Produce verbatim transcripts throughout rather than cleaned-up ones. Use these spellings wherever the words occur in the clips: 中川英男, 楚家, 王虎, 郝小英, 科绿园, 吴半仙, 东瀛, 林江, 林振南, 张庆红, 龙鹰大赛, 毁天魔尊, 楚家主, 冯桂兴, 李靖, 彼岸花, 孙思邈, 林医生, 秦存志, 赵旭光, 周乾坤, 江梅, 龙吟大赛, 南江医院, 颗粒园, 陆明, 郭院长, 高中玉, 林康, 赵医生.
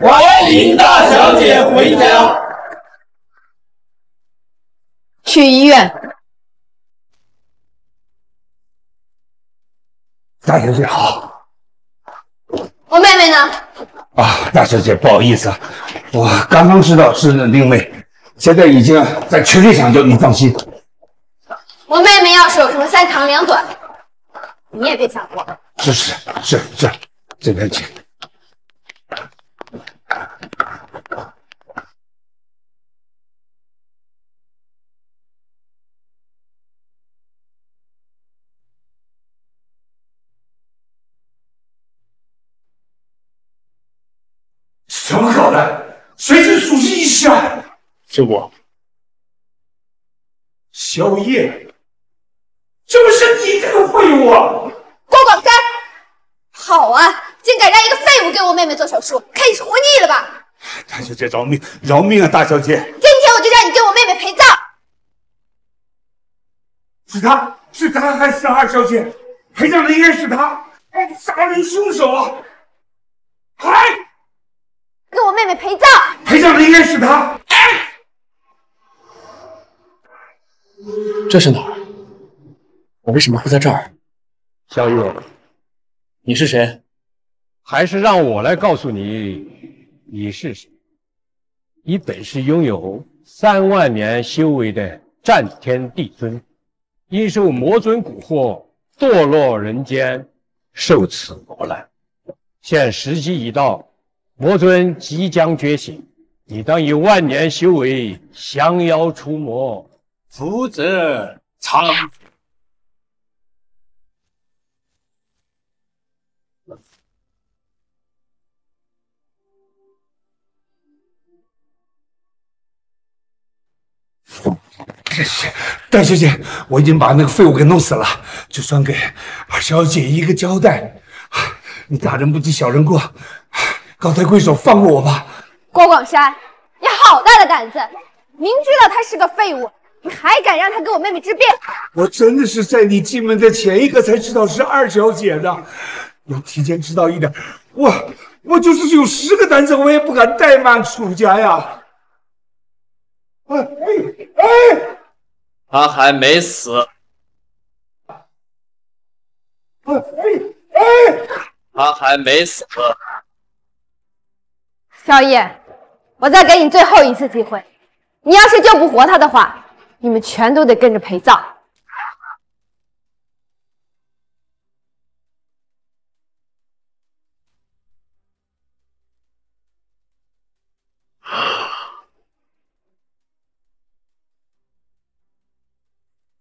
欢迎大小姐回家。去医院。大小姐好。我妹妹呢？啊，大小姐不好意思，我刚刚知道是冷定妹，现在已经在群里抢救，你放心。我妹妹要是有什么三长两短，你也别想过。是是是是，这边请。 什么搞的？谁是主治医师啊？是我。宵夜，这不是你这个废物！郭广三，好啊，竟敢让一个废物给我妹妹做手术，看你是活腻了吧？大小姐饶命，饶命啊，大小姐！今天我就让你给我妹妹陪葬。是他，是他害死二小姐，陪葬的应该是他，他是杀人凶手啊！哎！ 给我妹妹陪葬，陪葬的应该是他。哎，这是哪儿？我为什么会在这儿？小雨，你是谁？还是让我来告诉你，你是谁？你本是拥有三万年修为的战天帝尊，因受魔尊蛊惑，堕落人间，受此磨难。现时机已到。 魔尊即将觉醒，你当以万年修为降妖除魔，福泽苍。戴小姐，我已经把那个废物给弄死了，就算给二小姐一个交代。你大人不计小人过。 高抬贵手，放过我吧！郭广山，你好大的胆子！明知道他是个废物，你还敢让他给我妹妹治病？我真的是在你进门的前一刻才知道是二小姐的，要提前知道一点，我我就是有十个胆子，我也不敢怠慢楚家呀！哎哎哎！他还没死！哎哎哎！他还没死！ 萧夜，我再给你最后一次机会，你要是救不活他的话，你们全都得跟着陪葬。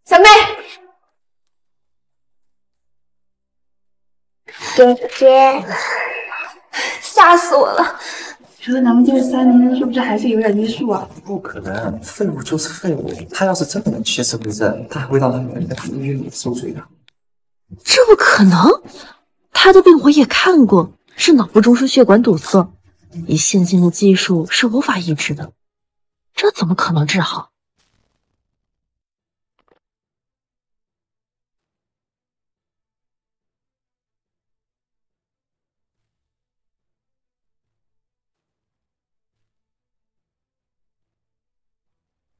小妹，姐姐，吓死我了！ 觉得咱们就是三年，是不是还是有点约束啊？不可能，废物就是废物。他要是真的能起死回生，他还会让他女儿在医院里受罪的。这不可能，他的病我也看过，是脑部中枢血管堵塞，以现今的技术是无法医治的，这怎么可能治好？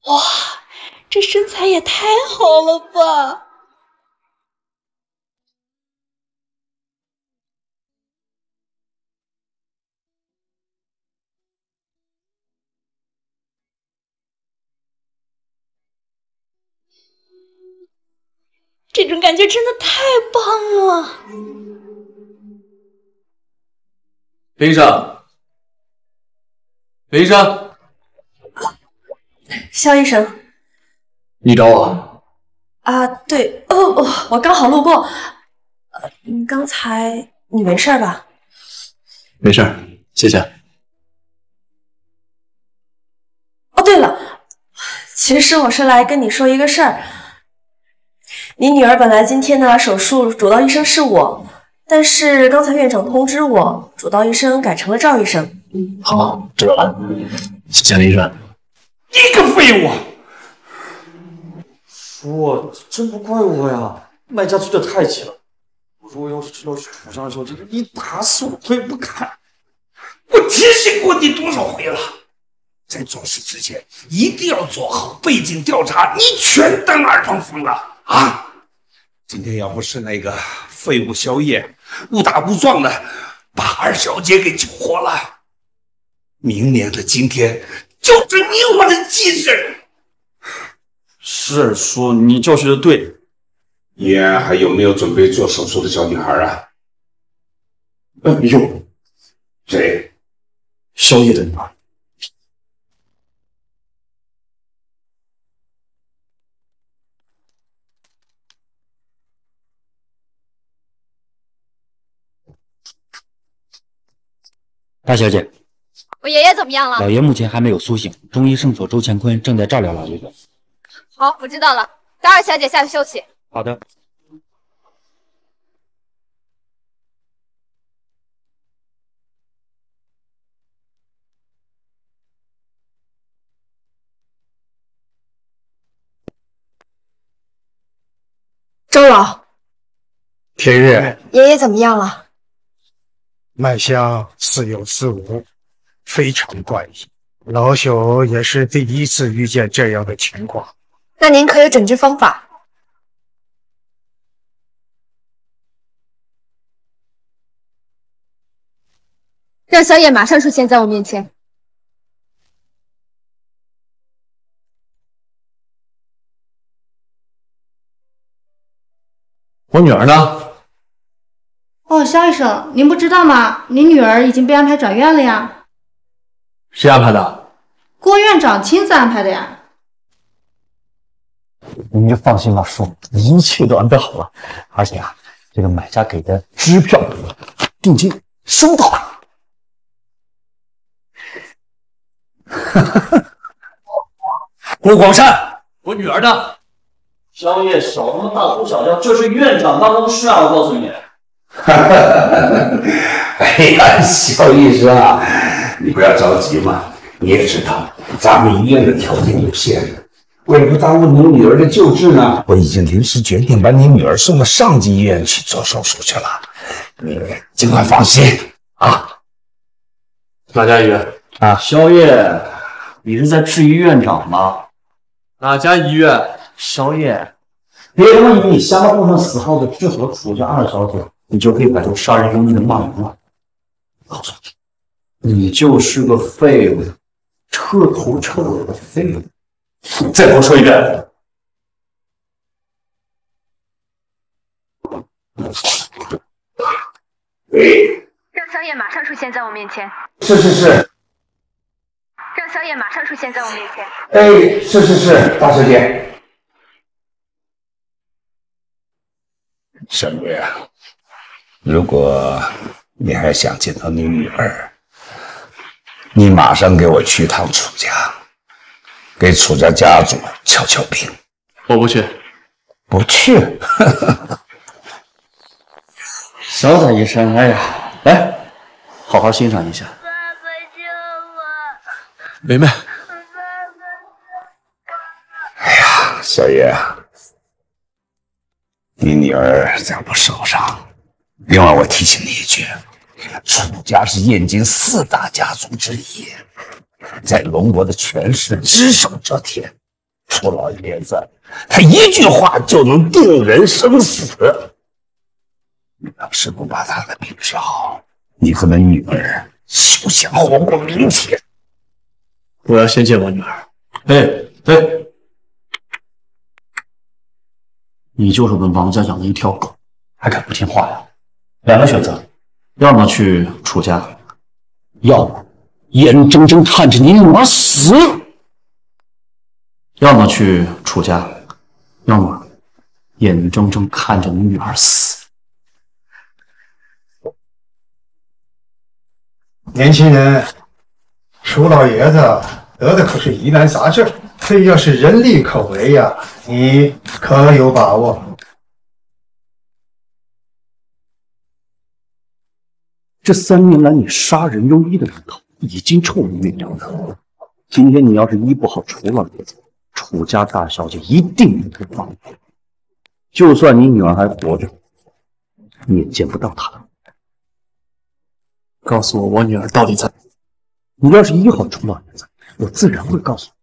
哇，这身材也太好了吧！这种感觉真的太棒了！林医生，林医生。 肖医生，你找我啊？对，哦哦，我刚好路过。呃，你刚才你没事吧？没事，谢谢。哦，对了，其实我是来跟你说一个事儿。你女儿本来今天呢手术主刀医生是我，但是刚才院长通知我，主刀医生改成了赵医生。好，知道了，谢谢林医生。 一个废物！叔，真不怪我呀，卖家出的太急了。我如果要是知道是楚上的时候，这一打死我都不敢。我提醒过你多少回了，在做事之前一定要做好背景调查，你全当耳旁风了啊！今天要不是那个废物宵夜误打误撞的把二小姐给救活了，明年的今天就是你我的忌日。是叔，你教训的对。你还有没有准备做手术的小女孩啊？嗯，有。谁？宵夜的女孩。大小姐，我爷爷怎么样了？老爷目前还没有苏醒，中医圣所周乾坤正在照料老爷子。好，我知道了，带二小姐下去休息。 好的。周老，天日，爷爷怎么样了？脉象似有似无，非常怪异。老朽也是第一次遇见这样的情况。那您可有诊治方法？ 让小野马上出现在我面前。我女儿呢？哦，肖医生，您不知道吗？您女儿已经被安排转院了呀。谁安排的？郭院长亲自安排的呀。您就放心吧，叔，一切都安排好了。而且啊，这个买家给的支票、定金收到了。 哈哈，郭广善，我女儿呢？宵夜少他妈大呼小叫，这是院长当中的事啊！我告诉你。哈哈哈！哎呀，肖医生啊，你不要着急嘛。你也知道，咱们医院的条件有限，为了不耽误你女儿的救治呢，我已经临时决定把你女儿送到上级医院去做手术去了。你尽快放心啊。马佳宇。 啊，宵夜，你是在质疑院长吗？哪家医院？宵夜，别他妈以为你瞎猫碰上死耗子，治好楚家二小姐，你就可以摆脱杀人凶器的骂名了。告诉你，你就是个废物，彻头彻尾的废物。你再给我说一遍。让宵夜马上出现在我面前。是是是。 让小野马上出现在我面前。哎，是是是，大小姐。沈贵啊，如果你还想见到你女儿，你马上给我去趟楚家，给楚家家族敲敲病。我不去，不去。潇洒一生，哎呀，来，好好欣赏一下。 梅梅，哎呀，小爷，你女儿在我手上。另外，我提醒你一句，楚家是燕京四大家族之一，在龙国的权势只手遮天。楚老爷子，他一句话就能定人生死。你要是不把他的病治好，你和你女儿休想活过明天。 我要先见我女儿。哎哎，你就是我们王家养的一条狗，还敢不听话呀？两个选择，要么去楚家，要么眼睁睁看着你女儿死；要么去楚家，要么眼睁睁看着你女儿死。年轻人。 楚老爷子得的可是疑难杂症，这要是人力可为呀，你可有把握？这三年来，你杀人用医的名头已经臭名远扬了。今天你要是医不好楚老爷子，楚家大小姐一定不会放过。就算你女儿还活着，你也见不到她了。告诉我，我女儿到底在哪？你要是一号冲到人家，我自然会告诉你。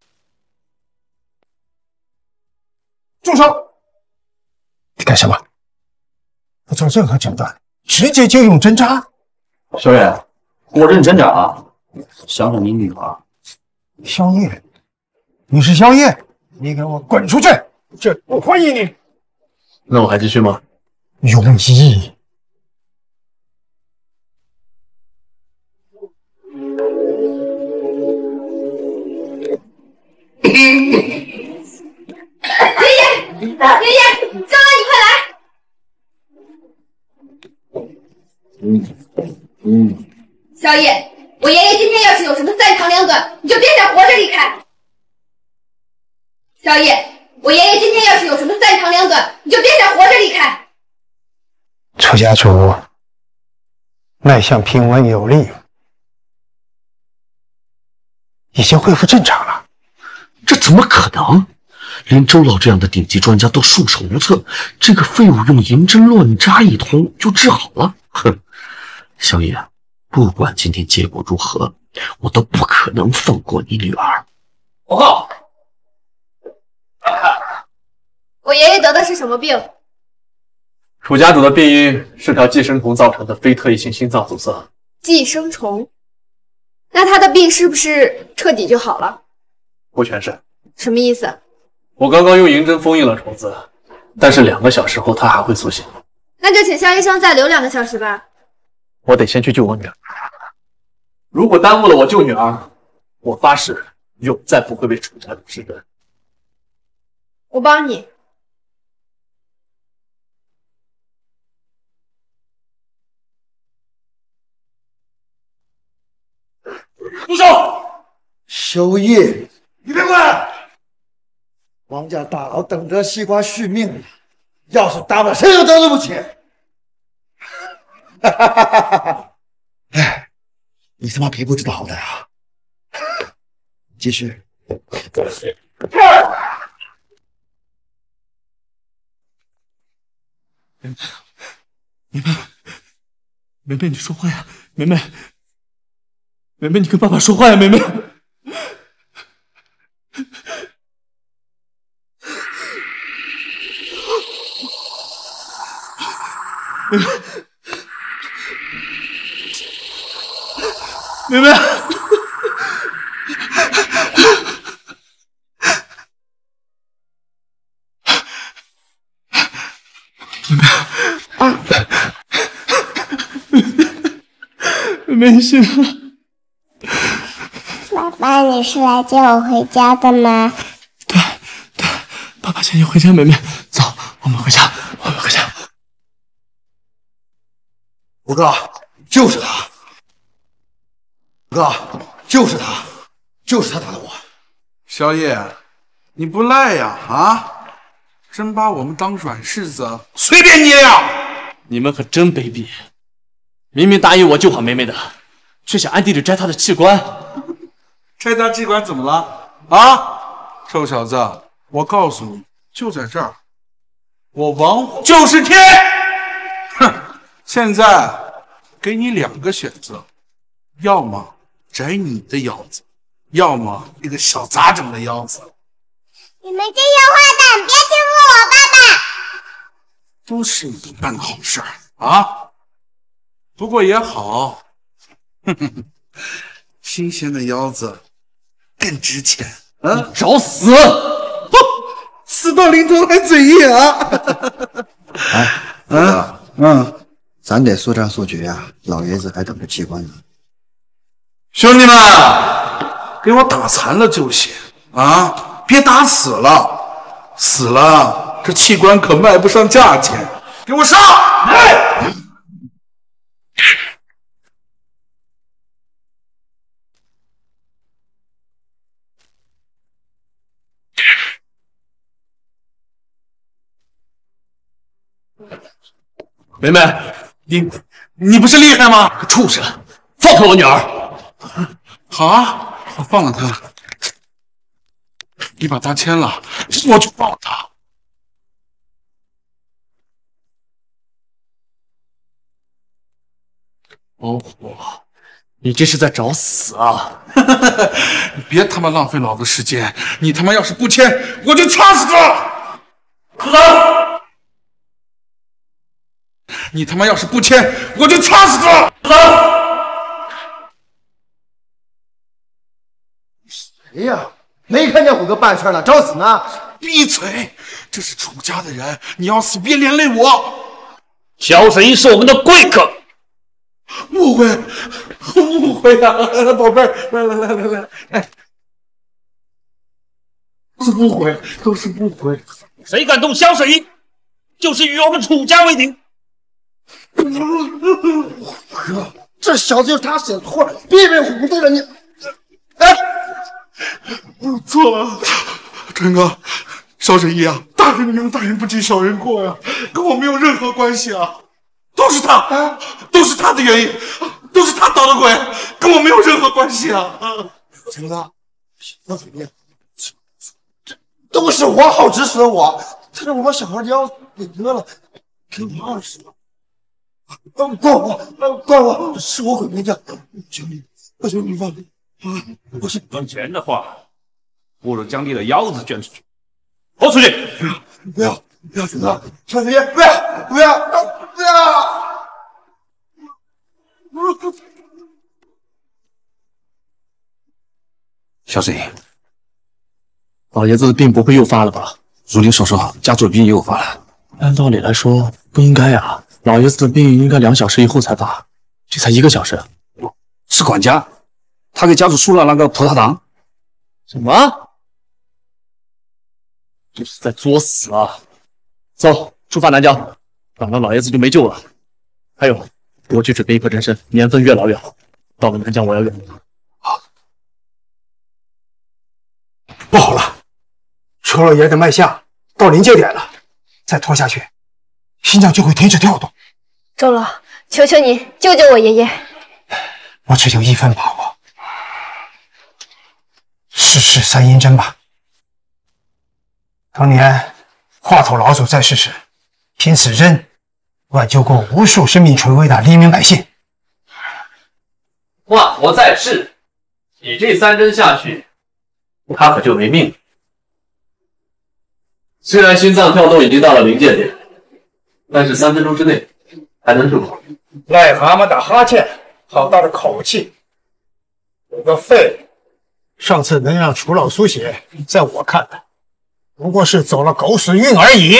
住手！你干什么？不做任何诊断，直接就用针扎。小野，果真真假啊！想想你女儿，萧夜，你是萧夜，你给我滚出去！这不欢迎你。那我还继续吗？有意义。 爷爷，爷爷，张安，你快来！嗯嗯，小野，我爷爷今天要是有什么三长两短，你就别想活着离开。小野，我爷爷今天要是有什么三长两短，你就别想活着离开。出家主，脉象平稳有力，已经恢复正常了。这怎么可能？ 连周老这样的顶级专家都束手无策，这个废物用银针乱扎一通就治好了。哼，小野，不管今天结果如何，我都不可能放过你女儿。报告，我爷爷得的是什么病？楚家主的病因是条寄生虫造成的非特异性心脏阻塞。寄生虫？那他的病是不是彻底就好了？不全是。什么意思？ 我刚刚用银针封印了虫子，但是两个小时后它还会苏醒。那就请肖医生再留两个小时吧。我得先去救我女儿，如果耽误了我救女儿，我发誓永再不会为楚家主失德。我帮你。住手！萧夜，你别过来！ 王家大佬等着西瓜续命呢，要是搭了谁都得罪不起。哈哈哈哈哈！哎，你他妈别不知道好歹啊！继续。梅梅，梅梅，你说话呀！梅梅，梅梅，你跟爸爸说话呀！梅梅。 梅梅，梅梅，梅梅，醒了。爸爸，你是来接我回家的吗？对对，爸爸先去回家。梅梅，走，我们回家，我们回家。 胡哥，就是他！胡哥，就是他，就是他打的我。萧夜，你不赖呀！啊，真把我们当软柿子，随便捏呀！你们可真卑鄙！明明答应我救好梅梅的，却想暗地里摘她的器官。摘她器官怎么了？啊，臭小子，我告诉你，就在这儿，我王虎就是天！哼！ 现在给你两个选择，要么摘你的腰子，要么那个小杂种的腰子。你们这些坏蛋，别欺负我爸爸！都是你办的好事啊！不过也好，哼哼，新鲜的腰子更值钱。嗯、啊，找死！不，死到临头还嘴硬啊！哎，啊，嗯。 咱得速战速决呀、啊，老爷子还等着器官呢。兄弟们，给我打残了就行啊，别打死了，死了这器官可卖不上价钱。给我上！哎、梅梅。 你你不是厉害吗？畜生，放开我女儿！好啊，我放了她。你把她牵了，我就放了她。王虎，你这是在找死啊！你别他妈浪费老子时间！你他妈要是不签，我就掐死他！柯南，你他妈要是不签，我就掐死他！柯南，谁呀？没看见虎哥半圈了，找死呢！闭嘴！这是楚家的人，你要死别连累我。萧神医是我们的贵客。 误会，误会呀、啊，宝贝儿，来来来来来，哎，都是误会，都是误会。谁敢动萧神医，就是与我们楚家为敌。哥，这小子就是他写错了，别被糊涂了你。哎，我错了，陈哥，萧神医啊，大人有大人不计小人过呀、啊，跟我没有任何关系啊。 都是他，啊、都是他的原因，都是他捣的鬼，跟我没有任何关系啊！陈哥，那怎么样？都是我好指使我，他让我把小孩腰给割了，给我二十万，都怪我，怪我，是我鬼没干。求你，我求你放过我！不是赚钱的话，不如将你的腰子捐出去，豁出去！不要，不要，陈哥，陈哥，不要，不要！ 啊！小沈，老爷子的病不会又发了吧？如您所说，家主的病又发了。按道理来说不应该啊，老爷子的病应该两小时以后才发，这才一个小时。是管家，他给家主输了那个葡萄糖。什么？这是在作死啊！走，出发南疆。 等到老爷子就没救了。还有，我去准备一颗真参，年份越老越好。到了南疆，我要远离他。好，不好了，楚老爷的脉象到临界点了，再拖下去，心脏就会停止跳动。周老，求求你救救我爷爷！我只有一分把握，试试三阴针吧。当年华佗老祖在世时。 凭此针，挽救过无数生命垂危的黎民百姓。华佗在世，你这三针下去，他可就没命了。虽然心脏跳动已经到了临界点，但是三分钟之内还能治好。癞蛤蟆打哈欠，好大的口气！我的肺，上次能让楚老苏醒，在我看来，不过是走了狗屎运而已。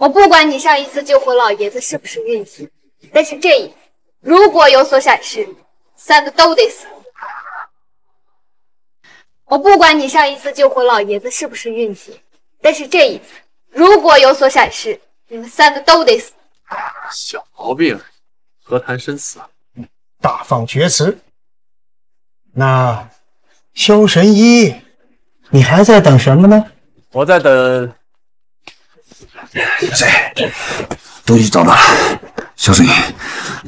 我不管你上一次救活老爷子是不是运气，但是这一次如果有所闪失，三个都得死。我不管你上一次救活老爷子是不是运气，但是这一次如果有所闪失，你们三个都得死。小毛病，何谈生死啊？大放厥词。那萧神医，你还在等什么呢？我在等。 谁？东西找到了。小沈，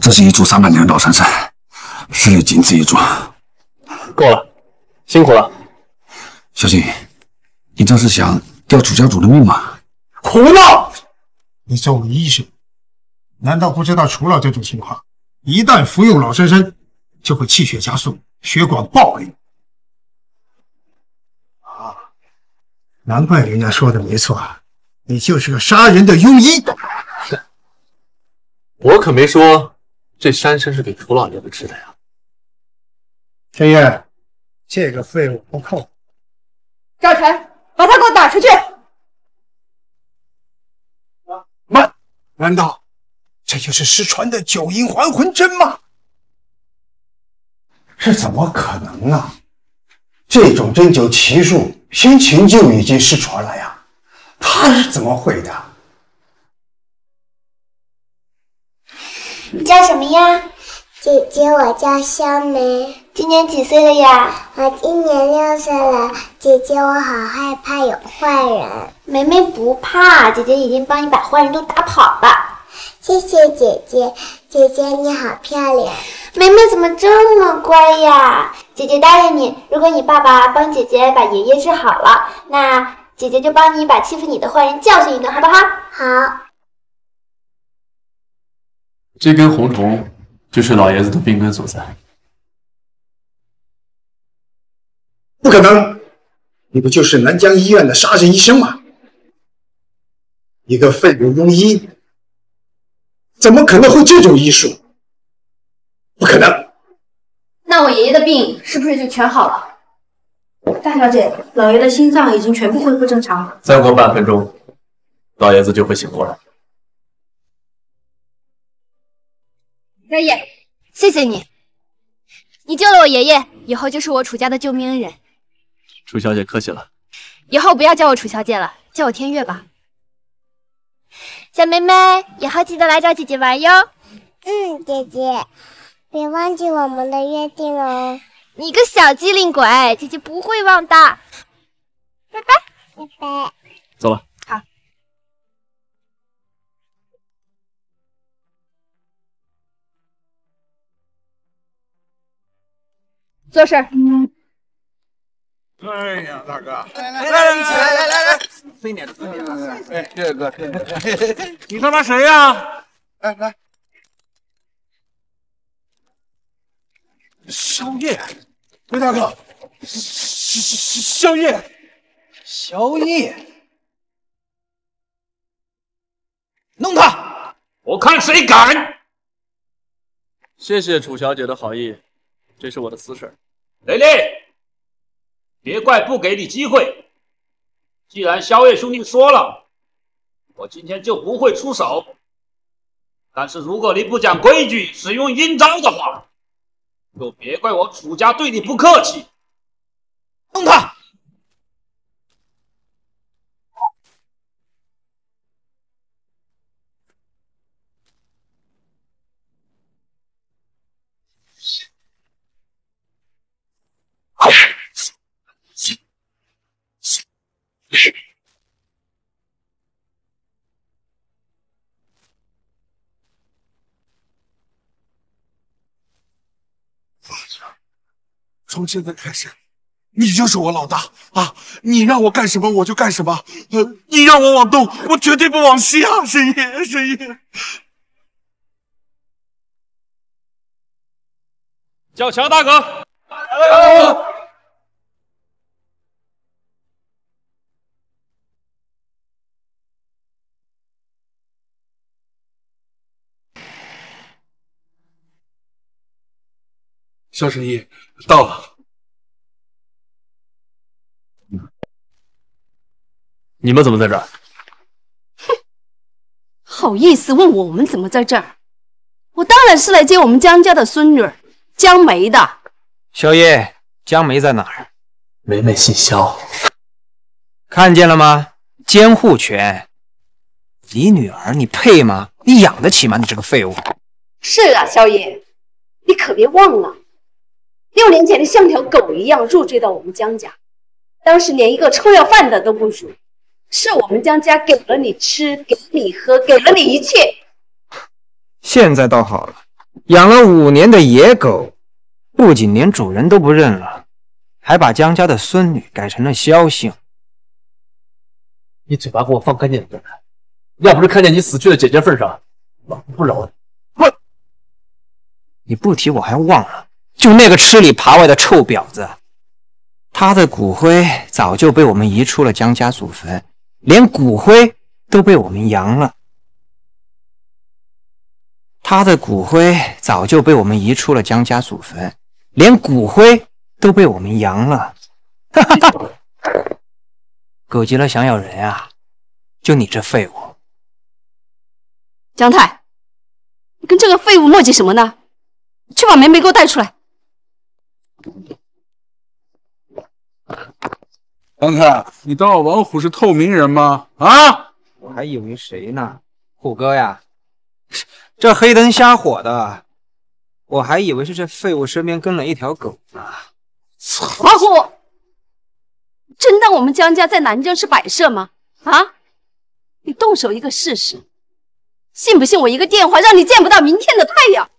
这是一株三百年老神参，世界仅此一株。够了，辛苦了。小沈，你这是想吊楚家主的命吗？胡闹！你作为医生，难道不知道楚老这种情况，一旦服用老参参，就会气血加速，血管爆裂。啊，难怪人家说的没错啊。 你就是个杀人的庸医！我可没说这山参是给楚老爷子吃的呀。天夜，这个废物不靠谱。赵晨，把他给我打出去！慢，难道这就是失传的九阴还魂针吗？这怎么可能啊！这种针灸奇术，先秦就已经失传了呀。 他是怎么会的？你叫什么呀？姐姐，我叫肖梅，今年几岁了呀？我今年六岁了。姐姐，我好害怕有坏人。梅梅不怕，姐姐已经帮你把坏人都打跑了。谢谢姐姐，姐姐你好漂亮。梅梅怎么这么乖呀？姐姐答应你，如果你爸爸帮姐姐把爷爷治好了，那…… 姐姐就帮你把欺负你的坏人教训一顿，好不好？好。这根红虫就是老爷子的病根所在，不可能！你不就是南江医院的杀人医生吗？一个废物庸医，怎么可能会这种医术？不可能！那我爷爷的病是不是就全好了？ 大小姐，老爷的心脏已经全部恢复正常了。再过半分钟，老爷子就会醒过来。爷爷，谢谢你，你救了我爷爷，以后就是我楚家的救命恩人。楚小姐客气了，以后不要叫我楚小姐了，叫我天月吧。小妹妹，以后记得来找姐姐玩哟。嗯，姐姐，别忘记我们的约定哦。 你个小机灵鬼，姐姐不会忘的。拜拜，拜拜，走了。好。做事。哎呀，大哥，来来来，一起来来来来，分点，分点，来来。哎，谢谢哥，谢谢哥。你他妈谁呀？来来。 宵夜，魏大哥，宵宵宵夜，宵夜，弄他！我看谁敢！谢谢楚小姐的好意，这是我的私事。雷雷，别怪不给你机会。既然宵夜兄弟说了，我今天就不会出手。但是如果你不讲规矩，使用阴招的话， 就别怪我楚家对你不客气，弄他！从现在开始，你就是我老大啊！你让我干什么我就干什么，呃，你让我往东，我绝对不往西啊！沈爷，沈爷，叫乔大哥，大哥，肖神医。 到了，你们怎么在这儿？哼，好意思问我我们怎么在这儿？我当然是来接我们江家的孙女江梅的。小叶，江梅在哪儿？梅梅姓肖，看见了吗？监护权，你女儿你配吗？你养得起吗？你这个废物！是啊，小叶，你可别忘了。 六年前，你像条狗一样入赘到我们江家，当时连一个臭要饭的都不如，是我们江家给了你吃，给你喝，给了你一切。现在倒好了，养了五年的野狗，不仅连主人都不认了，还把江家的孙女改成了萧姓。你嘴巴给我放干净点！要不是看见你死去的姐姐份上，老子不饶你！我，你不提我还忘了。 就那个吃里扒外的臭婊子，他的骨灰早就被我们移出了江家祖坟，连骨灰都被我们扬了。他的骨灰早就被我们移出了江家祖坟，连骨灰都被我们扬了。哈哈哈！狗急了想咬人啊！就你这废物，江太，你跟这个废物磨叽什么呢？去把梅梅给我带出来。 刚才你当我王虎是透明人吗？啊，我还以为谁呢？虎哥呀，这黑灯瞎火的，我还以为是这废物身边跟了一条狗呢。王虎，真当我们江家在南疆是摆设吗？啊，你动手一个试试，信不信我一个电话让你见不到明天的太阳？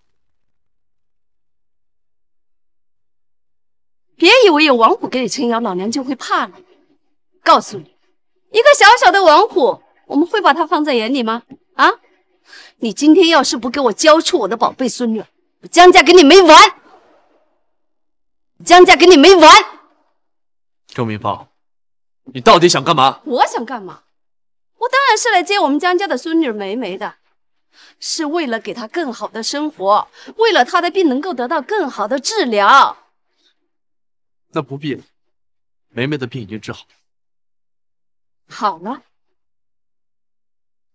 别以为有王虎给你撑腰，老娘就会怕了。告诉你，一个小小的王虎，我们会把他放在眼里吗？啊！你今天要是不给我交出我的宝贝孙女，我江家跟你没完！江家跟你没完！周明芳，你到底想干嘛？我想干嘛？我当然是来接我们江家的孙女梅梅的，是为了给她更好的生活，为了她的病能够得到更好的治疗。那不必了，梅梅的病已经治好了。好了？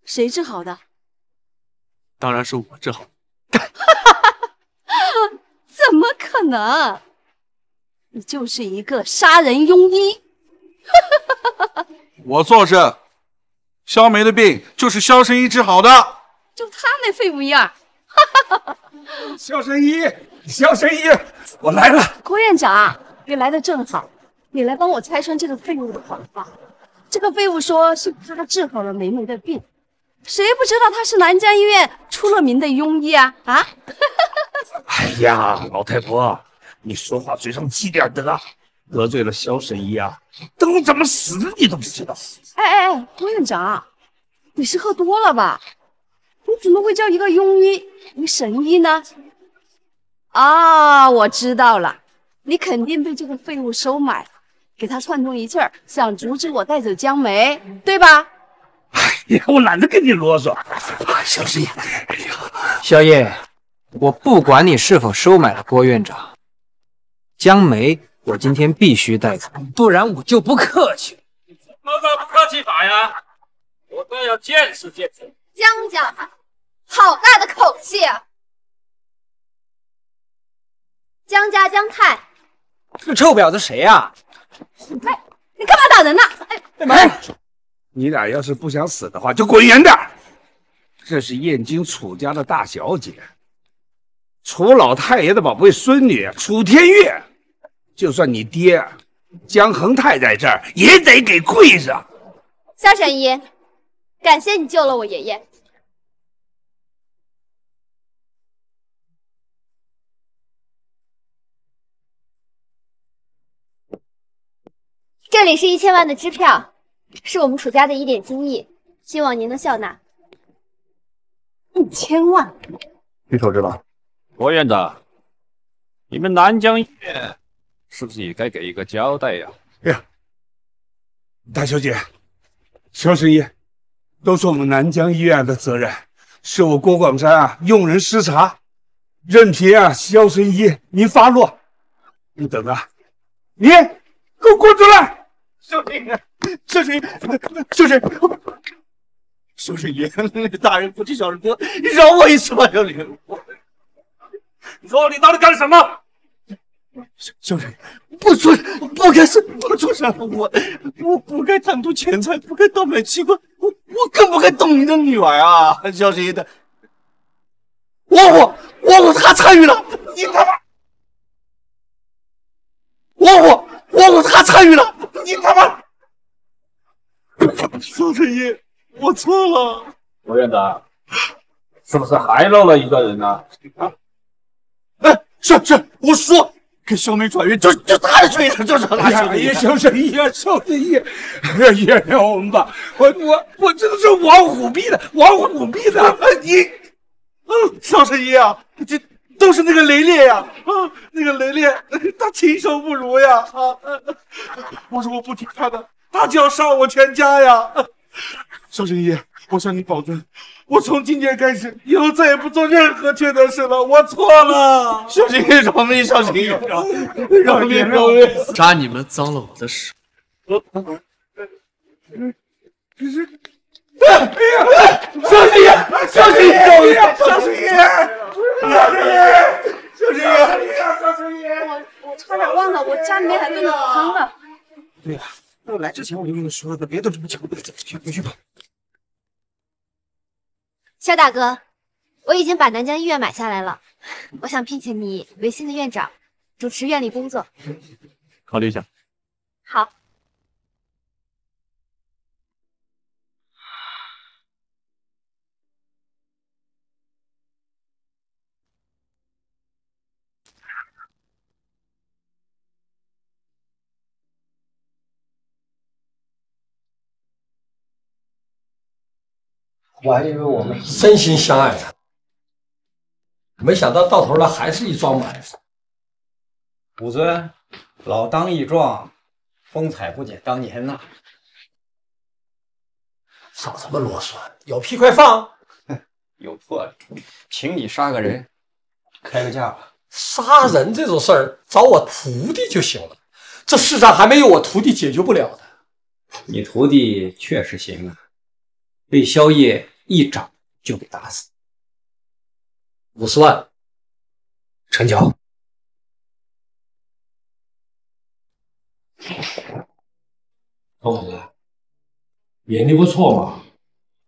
谁治好的？当然是我治好的。怎么可能？你就是一个杀人庸医！我做事，肖梅的病就是肖神医治好的，就他那废物样！肖神医，肖神医，我来了！郭院长，你来的正好，你来帮我拆穿这个废物的谎话。这个废物说是他治好了梅梅的病，谁不知道他是南江医院出了名的庸医啊！啊！哎呀，老太婆，你说话嘴上积点德，得罪了肖神医啊，等我怎么死的你都不知道。哎哎，郭院长，你是喝多了吧？你怎么会叫一个庸医为神医呢？啊、哦，我知道了，你肯定被这个废物收买了，给他串通一气儿，想阻止我带走江梅，对吧？哎呀，我懒得跟你啰嗦。肖神医，肖爷。我不管你是否收买了郭院长，江梅，我今天必须带走，不然我就不客气。怎么个不客气法呀？我倒要见识见识。江家，好大的口气啊！江家江太，这个臭婊子谁呀？哎，你干嘛打人呢？哎，干嘛？你俩要是不想死的话，就滚远点。这是燕京楚家的大小姐。 楚老太爷的宝贝孙女楚天月，就算你爹江恒泰在这儿，也得给跪上。萧神医，感谢你救了我爷爷。这里是一千万的支票，是我们楚家的一点心意，希望您能笑纳。一千万，举手之劳。 郭院长，你们南江医院是不是也该给一个交代呀？哎呀，大小姐，肖神医，都是我们南江医院的责任，是我郭广山啊用人失察，任凭啊肖神医您发落。你等着，你给我滚出来！肖神医，肖神医，肖神医，肖神医，大人不计小人过，你饶我一次吧，小李。 你说你到底干什么？小人不尊，不该是不出山，我我不该贪图钱财，不该倒买器官，我我更不该动你的女儿啊！小神医的，我我我我他参与了，你他妈！我我我我他参与了，你他妈！小神医，我错了。罗院长，是不是还漏了一个人呢？啊？ 哎，是是，我说给小梅转运，就就他的罪了，就是他的罪。小神医啊，小神医，原谅我们吧，我我我真的是王虎逼的，王虎逼的。你，嗯，小神医啊，这都是那个雷烈呀，啊，那个雷烈他禽兽不如呀，啊，我说我不听他的，他就要杀我全家呀。小神医，我向你保证。 我从今天开始，以后再也不做任何缺德事了。我错了，小心饶命，小心饶命，饶命，饶命！杀你们脏了我的手！可是，哎呀，小心，小心，小心，小心，小心，小心，小心！我我差点忘了，我家里面还炖了汤呢。对呀，那我来之前我就跟你说的，别动这么久，去回去吧。 肖大哥，我已经把南江医院买下来了，我想聘请你为新的院长，主持院里工作。考虑一下。好。我还以为我们真心相爱呢，没想到到头来还是一桩埋伏。武尊，老当益壮，风采不减当年呐！少这么啰嗦，有屁快放！哼，有魄力，请你杀个人，开个价吧。杀人这种事儿，找我徒弟就行了。这世上还没有我徒弟解决不了的。你徒弟确实行啊，被萧烨一掌就给打死。五十万，成交。 老虎，眼力不错嘛，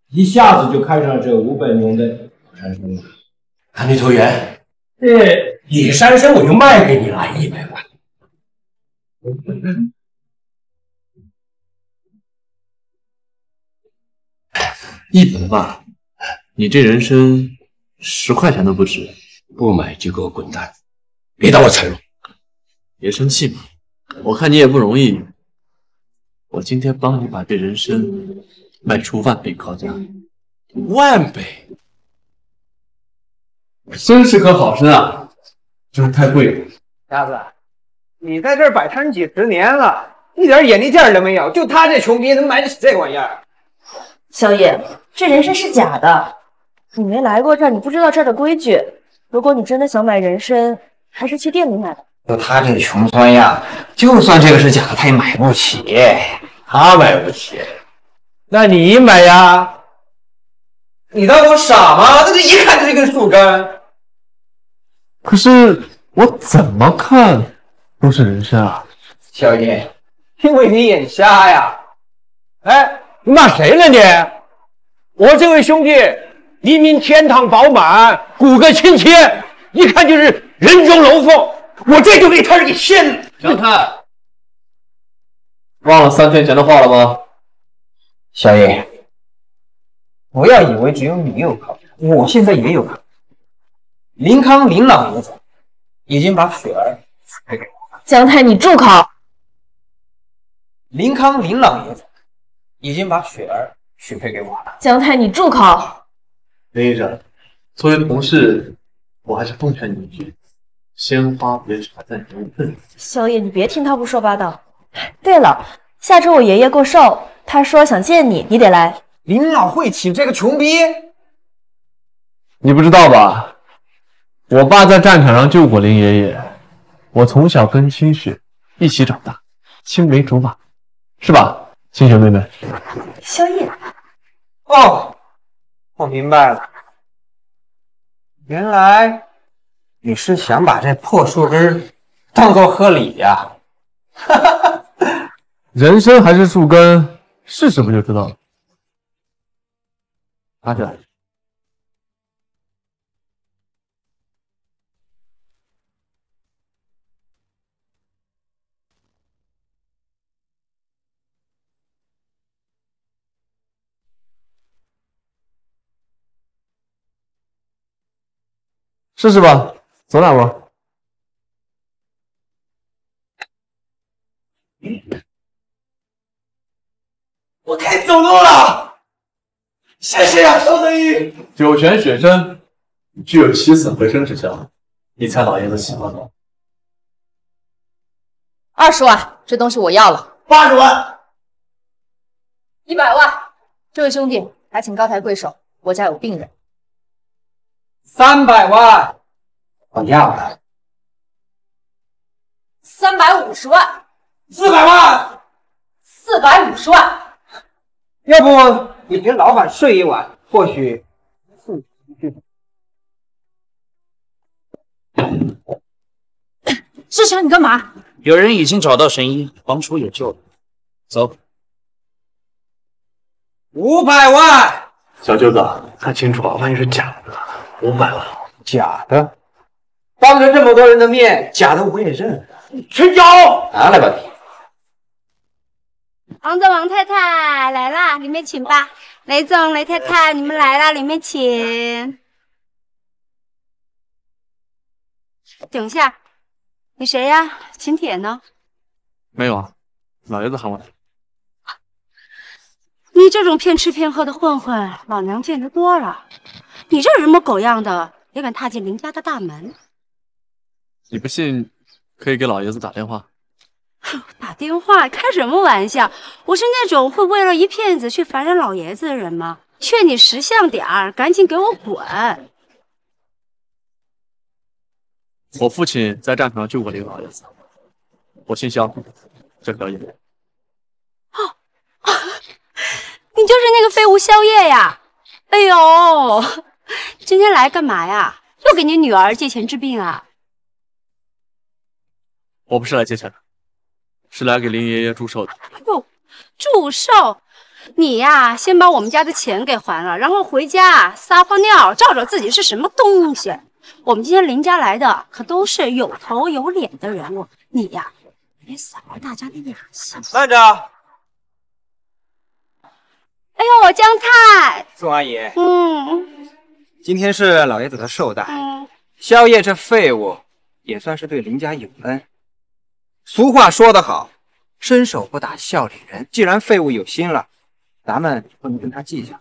一下子就看上这五百牛的李山生了。啊，女投缘，这李山生我就卖给你了，一百万。一百万，你这人参十块钱都不值，不买就给我滚蛋，别当我财路。别生气嘛，我看你也不容易。 我今天帮你把这人参卖出万倍高价，万倍，真是颗好参啊！就是太贵了。鸭子，你在这儿摆摊几十年了，一点眼力劲儿都没有，就他这穷逼能买得起这玩意儿？萧烨，这人参是假的，你没来过这儿，你不知道这儿的规矩。如果你真的想买人参，还是去店里买吧。 就他这穷酸样，就算这个是假的，他也买不起。他买不起，那你买呀？你当我傻吗？那这一看就是根树干。可是我怎么看都是人参啊！小叶，因为你眼瞎呀！哎，你骂谁呢你？我这位兄弟，移民天堂饱满，骨骼清奇，一看就是人中龙凤。 我这就给他给掀了！杨探，忘了三天前的话了吗？小叶，不要以为只有你有考虑，我现在也有考虑。林康林老爷子已经把雪儿给我了。江太，你住口！林康林老爷子已经把雪儿许配给我了。江太，你住口！林医生，作为同事，我还是奉劝你一句。 鲜花别插在牛粪。萧烨，你别听他胡说八道。对了，下周我爷爷过寿，他说想见你，你得来。林老会请这个穷逼，你不知道吧？我爸在战场上救过林爷爷，我从小跟亲雪一起长大，青梅竹马，是吧，亲学妹妹？萧烨，哦，我明白了，原来。 你是想把这破树根当做贺礼呀？哈哈，人参还是树根，是什么就知道了。拿起来。试试吧。 走哪步？我该走路了。谢谢啊，肖德一。九泉雪参具有起死回生之效，你猜老爷子喜欢吗？二十万，这东西我要了。八十万，一百万。这位兄弟，还请高抬贵手，我家有病人。三百万。 我要了，三百五十万，四百万，四百五十万。要不你陪老板睡一晚，或许不是志强，你干嘛？有人已经找到神医，王叔也救了。走，五百万。小舅子，看清楚啊，万一是假的，五百万，假的。 当着这么多人的面，假的我也认。成交，拿来吧你。王总、王太太来啦，里面请吧。雷总、雷太太，你们来啦，里面请。等一下，你谁呀？请帖呢？没有啊，老爷子喊我来。你这种骗吃骗喝的混混，老娘见得多了。你这人模狗样的，也敢踏进林家的大门？ 你不信，可以给老爷子打电话。打电话开什么玩笑？我是那种会为了一骗子去烦人老爷子的人吗？劝你识相点儿，赶紧给我滚！我父亲在战场上救过林老爷子，我姓肖，这可以。哦，啊、你就是那个废物肖叶呀！哎呦，今天来干嘛呀？又给你女儿借钱治病啊？我不是来借钱的。 是来给林爷爷祝寿的。哟，祝寿！你呀、啊，先把我们家的钱给还了，然后回家撒泡尿，照照自己是什么东西。我们今天林家来的可都是有头有脸的人物，你呀、啊，别扫了大家的雅兴。慢着！哎呦，姜太，宋阿姨，嗯，今天是老爷子的寿诞，嗯、宵夜这废物也算是对林家有恩。 俗话说得好，伸手不打笑脸人。既然废物有心了，咱们不能跟他计较。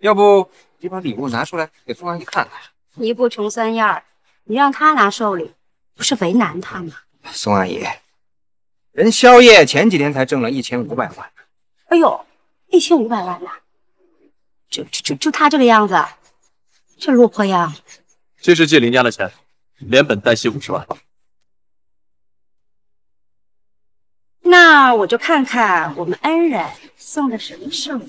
要不你把礼物拿出来给宋阿姨看看。一不穷三样，你让他拿寿礼，不是为难他吗？宋阿姨，人宵夜前几天才挣了一千五百万。哎呦，一千五百万呐！就就就就他这个样子，这落魄样。这是借林家的钱，连本带息五十万。 那我就看看我们恩人送的什么寿礼。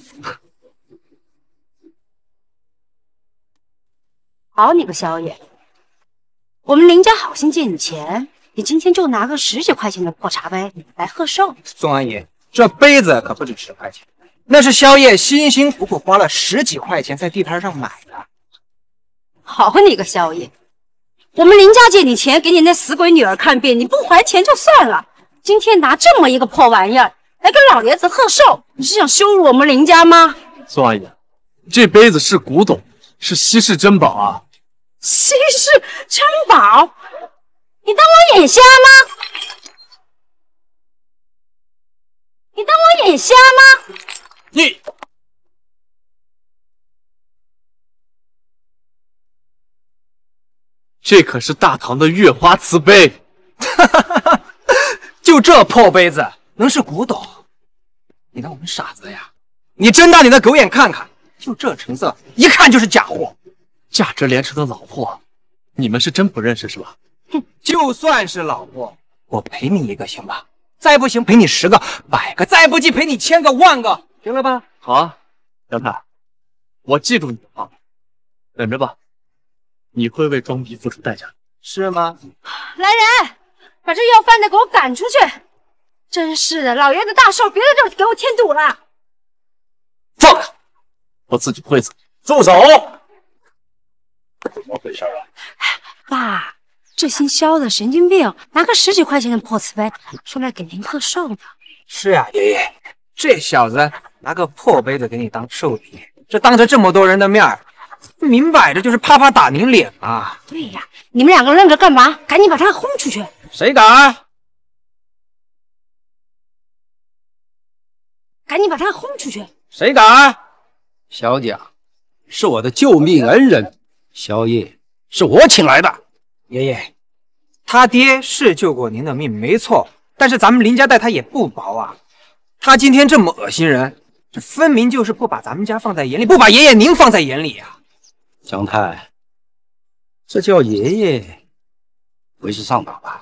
好你个宵夜，我们林家好心借你钱，你今天就拿个十几块钱的破茶杯来贺寿。宋阿姨，这杯子可不止十块钱，那是宵夜辛辛苦苦花了十几块钱在地摊上买的。好你个宵夜，我们林家借你钱给你那死鬼女儿看病，你不还钱就算了。 今天拿这么一个破玩意儿来跟老爷子贺寿，你是想羞辱我们林家吗？宋阿姨，这杯子是古董，是稀世珍宝啊！稀世珍宝，你当我眼瞎吗？你当我眼瞎吗？你，这可是大唐的月华瓷杯，哈哈哈哈。 就这破杯子能是古董？你当我们傻子呀？你睁大你的狗眼看看，就这成色，一看就是假货。价值连城的老货，你们是真不认识是吧？哼，就算是老货，我赔你一个行吧？再不行赔你十个、百个，再不济赔你千个、万个，行了吧？好啊，杨太，我记住你的话，忍着吧，你会为装逼付出代价，是吗？来人！ 把这要饭的给我赶出去！真是的，老爷子大寿，别在这给我添堵了。放开，我自己会走。住手！怎么回事啊？爸，这姓肖的神经病，拿个十几块钱的破瓷杯出来给您贺寿呢。是啊，爷爷，这小子拿个破杯子给你当寿礼，这当着这么多人的面，明摆着就是啪啪打您脸啊！对呀，你们两个愣着干嘛？赶紧把他轰出去！ 谁敢？赶紧把他轰出去！谁敢？小姐，是我的救命恩人，萧夜，是我请来的。爷爷，他爹是救过您的命，没错。但是咱们林家待他也不薄啊。他今天这么恶心人，这分明就是不把咱们家放在眼里，不把爷爷您放在眼里呀、啊。姜太，这叫爷爷为时尚早吧？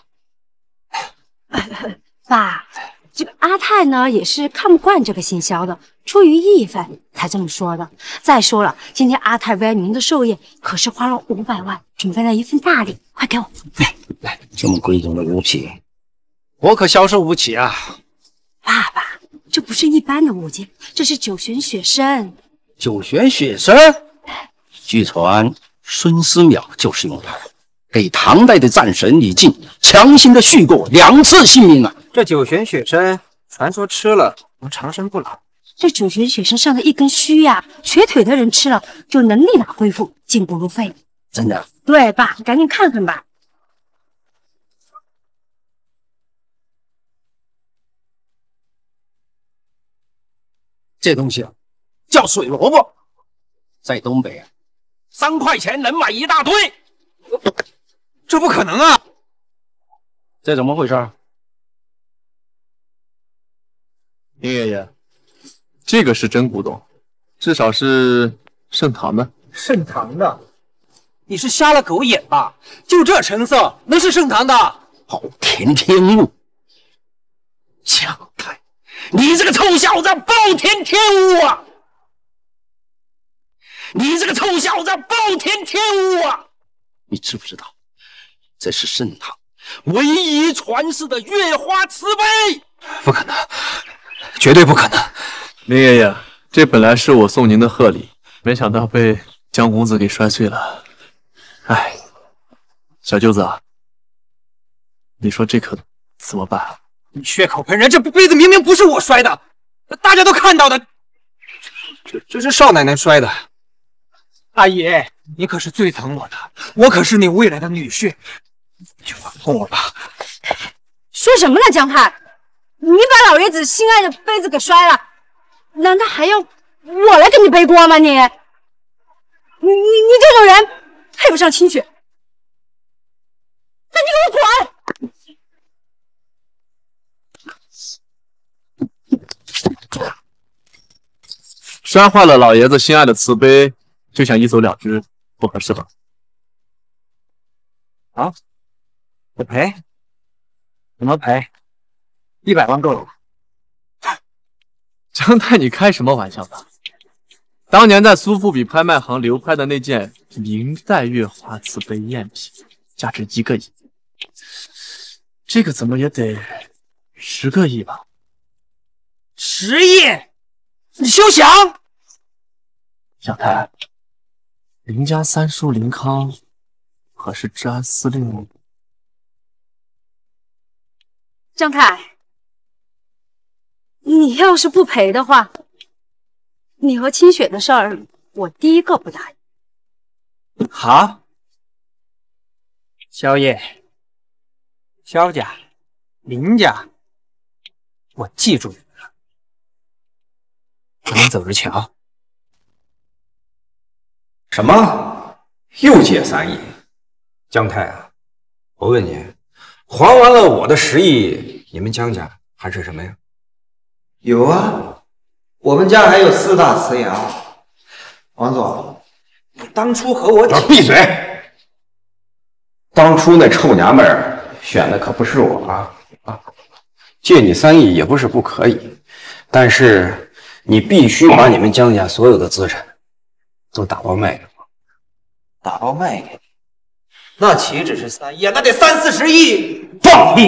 爸，这个阿泰呢也是看不惯这个姓肖的，出于义愤才这么说的。再说了，今天阿泰为您的寿宴可是花了五百万，准备了一份大礼，快给我！来来，这么贵重的物品，我可消受不起啊！爸爸，这不是一般的物件，这是九玄雪参。九玄雪参，据传孙思邈就是用它。 给唐代的战神李靖强行的续购两次性命啊！这九玄雪参传说吃了能长生不老。这九玄雪参上的一根须呀、啊，瘸腿的人吃了就能立马恢复，健步如飞。真的？对，爸，赶紧看看吧。这东西啊，叫水萝卜，在东北啊，三块钱能买一大堆。 这不可能啊！这怎么回事？音乐爷，这个是真古董，至少是盛唐的。盛唐的，你是瞎了狗眼吧？就这成色，能是盛唐的？好田天物，蒋太，你这个臭小子暴殄天物啊！你这个臭小子暴殄天物啊！你知不知道，这是盛唐唯一传世的月花瓷杯？不可能！ 绝对不可能，林爷爷，这本来是我送您的贺礼，没想到被江公子给摔碎了。哎，小舅子啊，你说这可怎么办啊？你血口喷人！这杯子明明不是我摔的，大家都看到的，这这是少奶奶摔的。阿姨，你可是最疼我的，我可是你未来的女婿，你就放过我吧。说什么呢，江太？ 你把老爷子心爱的杯子给摔了，难道还要我来给你背锅吗？你，你你你这种人配不上亲血。那你给我滚！摔坏了老爷子心爱的瓷杯，就想一走了之，不合适吧？啊，我赔？怎么赔？ 一百万够了。张太，你开什么玩笑呢？当年在苏富比拍卖行流拍的那件明代月花瓷杯赝品，价值一个亿，这个怎么也得十个亿吧？十亿？你休想！小太，林家三叔林康可是治安司令。张太。 你要是不赔的话，你和清雪的事儿，我第一个不答应。好，萧爷、萧家、林家，我记住你们了。不能走着瞧。什么？又借三亿？江太啊，我问你，还完了我的十亿，你们江家还剩什么呀？ 有啊，我们家还有四大瓷窑。王总，你当初和我闭嘴！当初那臭娘们儿选的可不是我啊啊！借你三亿也不是不可以，但是你必须把你们江家所有的资产都打包卖给我。打包卖给你？那岂止是三亿啊，那得三四十亿！放屁！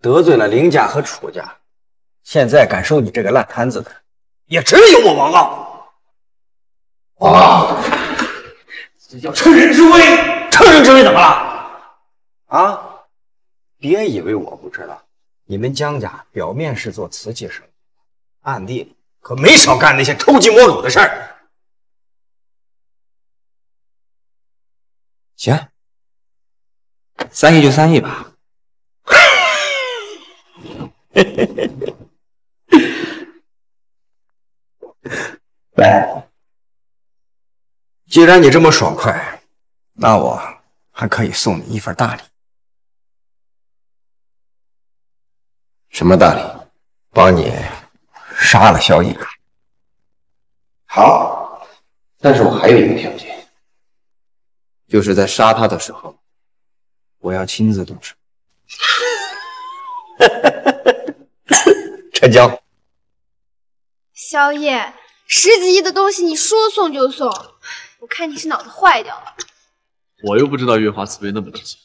得罪了林家和楚家。 现在敢收你这个烂摊子的，也只有我王傲。王傲，这叫趁人之危。趁人之危怎么了？啊！别以为我不知道，你们江家表面是做瓷器生意，暗地可没少干那些偷鸡摸狗的事儿。行，三亿就三亿吧。嘿嘿嘿。 来，既然你这么爽快，那我还可以送你一份大礼。什么大礼？帮你杀了萧逸。好，但是我还有一个条件，就是在杀他的时候，我要亲自动手。成交。萧逸。 十几亿的东西，你说送就送，我看你是脑子坏掉了。我又不知道月华瓷杯那么值钱。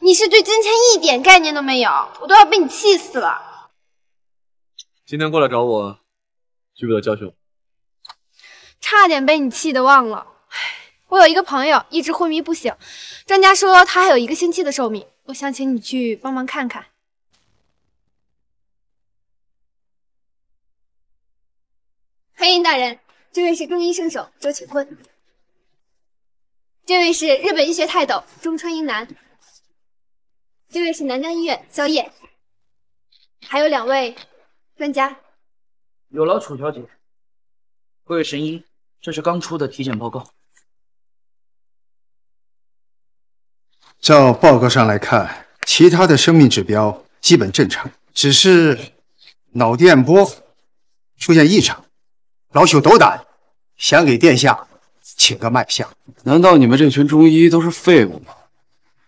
你是对金钱一点概念都没有，我都要被你气死了。今天过来找我，具备了教训。差点被你气得忘了。我有一个朋友一直昏迷不醒，专家说他还有一个星期的寿命，我想请你去帮忙看看。 欢迎大人，这位是中医圣手周乾坤，这位是日本医学泰斗中川英男，这位是南江医院萧烨，还有两位专家。有劳楚小姐，各位神医，这是刚出的体检报告。照报告上来看，其他的生命指标基本正常，只是脑电波出现异常，老朽斗胆，想给殿下请个脉象。难道你们这群中医都是废物吗？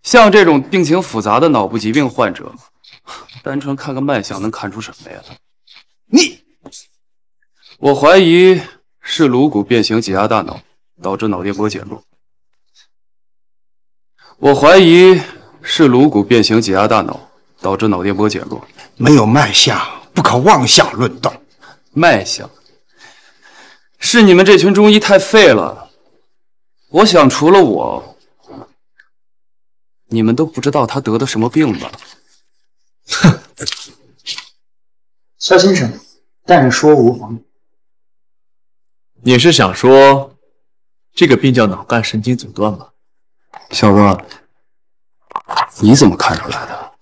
像这种病情复杂的脑部疾病患者，单纯看个脉象能看出什么呀？你，我怀疑是颅骨变形挤压大脑，导致脑电波减弱。我怀疑是颅骨变形挤压大脑，导致脑电波减弱。没有脉象，不可妄下论断。脉象。 是你们这群中医太废了，我想除了我，你们都不知道他得的什么病吧？哼！萧先生，但说无妨。你是想说，这个病叫脑干神经阻断吧？小哥，你怎么看出来的？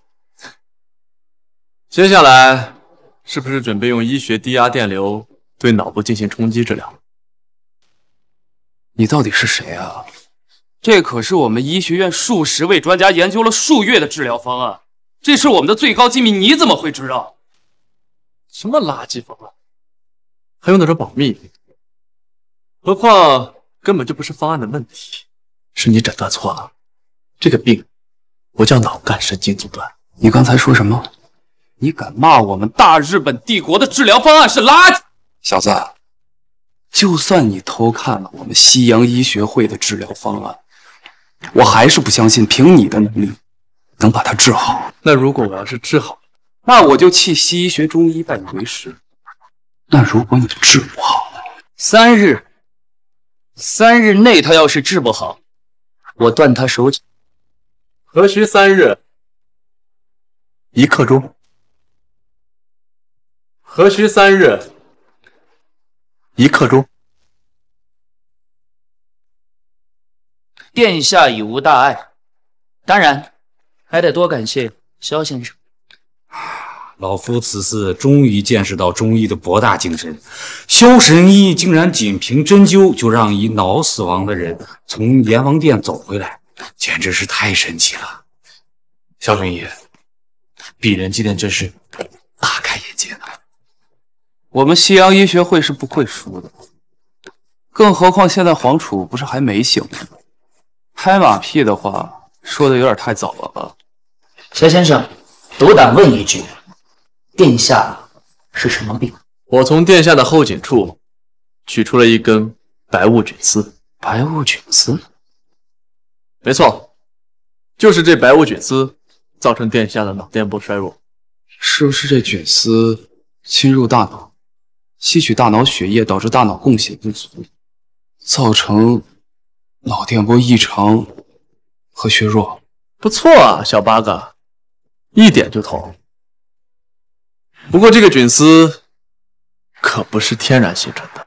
接下来是不是准备用医学低压电流？ 对脑部进行冲击治疗。你到底是谁啊？这可是我们医学院数十位专家研究了数月的治疗方案，这是我们的最高机密，你怎么会知道？什么垃圾方案，还用得着保密？何况根本就不是方案的问题，是你诊断错了。这个病不叫脑干神经阻断。你刚才说什么？你敢骂我们大日本帝国的治疗方案是垃圾？ 小子，就算你偷看了我们西洋医学会的治疗方案，我还是不相信凭你的能力能把它治好。那如果我要是治好，那我就弃西医学中医，拜你为师。那如果你治不好，三日，三日内他要是治不好，我断他手脚。何须三日？一刻钟。何须三日？ 一刻钟，殿下已无大碍，当然还得多感谢萧先生。老夫此次终于见识到中医的博大精深，萧神医竟然仅凭针灸就让一脑死亡的人从阎王殿走回来，简直是太神奇了。萧神医，鄙人今天真是大开眼界了。 我们西洋医学会是不会输的，更何况现在皇储不是还没醒吗？拍马屁的话说的有点太早了吧？萧先生，斗胆问一句，殿下是什么病？我从殿下的后颈处取出了一根白雾菌丝。白雾菌丝？没错，就是这白雾菌丝造成殿下的脑电波衰弱。是不是这菌丝侵入大脑？ 吸取大脑血液，导致大脑供血不足，造成脑电波异常和削弱。不错啊，小八嘎，一点就通。不过这个菌丝可不是天然形成的，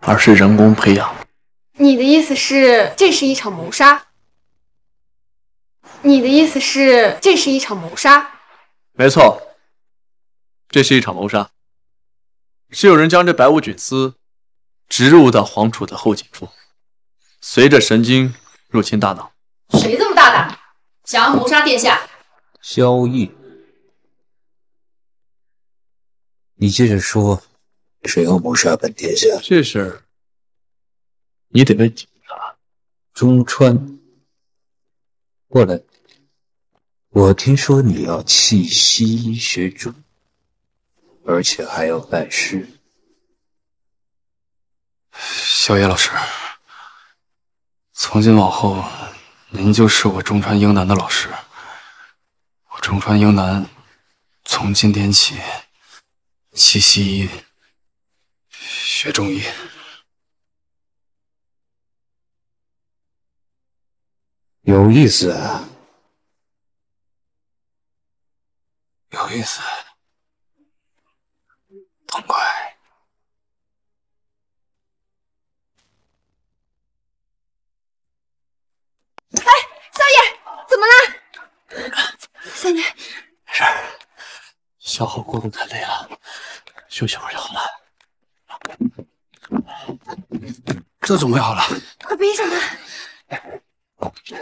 而是人工培养的。你的意思是这是一场谋杀？你的意思是这是一场谋杀？没错，这是一场谋杀。 是有人将这白雾菌丝植入到皇储的后颈处，随着神经入侵大脑。谁这么大胆，想要谋杀殿下？萧逸，你接着说，谁要谋杀本殿下？这事儿你得问警察。中川，过来，我听说你要弃西医学中。 而且还要拜师，小野老师，从今往后，您就是我中川英男的老师。我中川英男，从今天起，弃西医，学中医。有意思啊，有意思。 痛快！哎，少爷，怎么了？少爷，没事，小侯过度太累了，休息会儿就好了。这总会好了。快背上他。少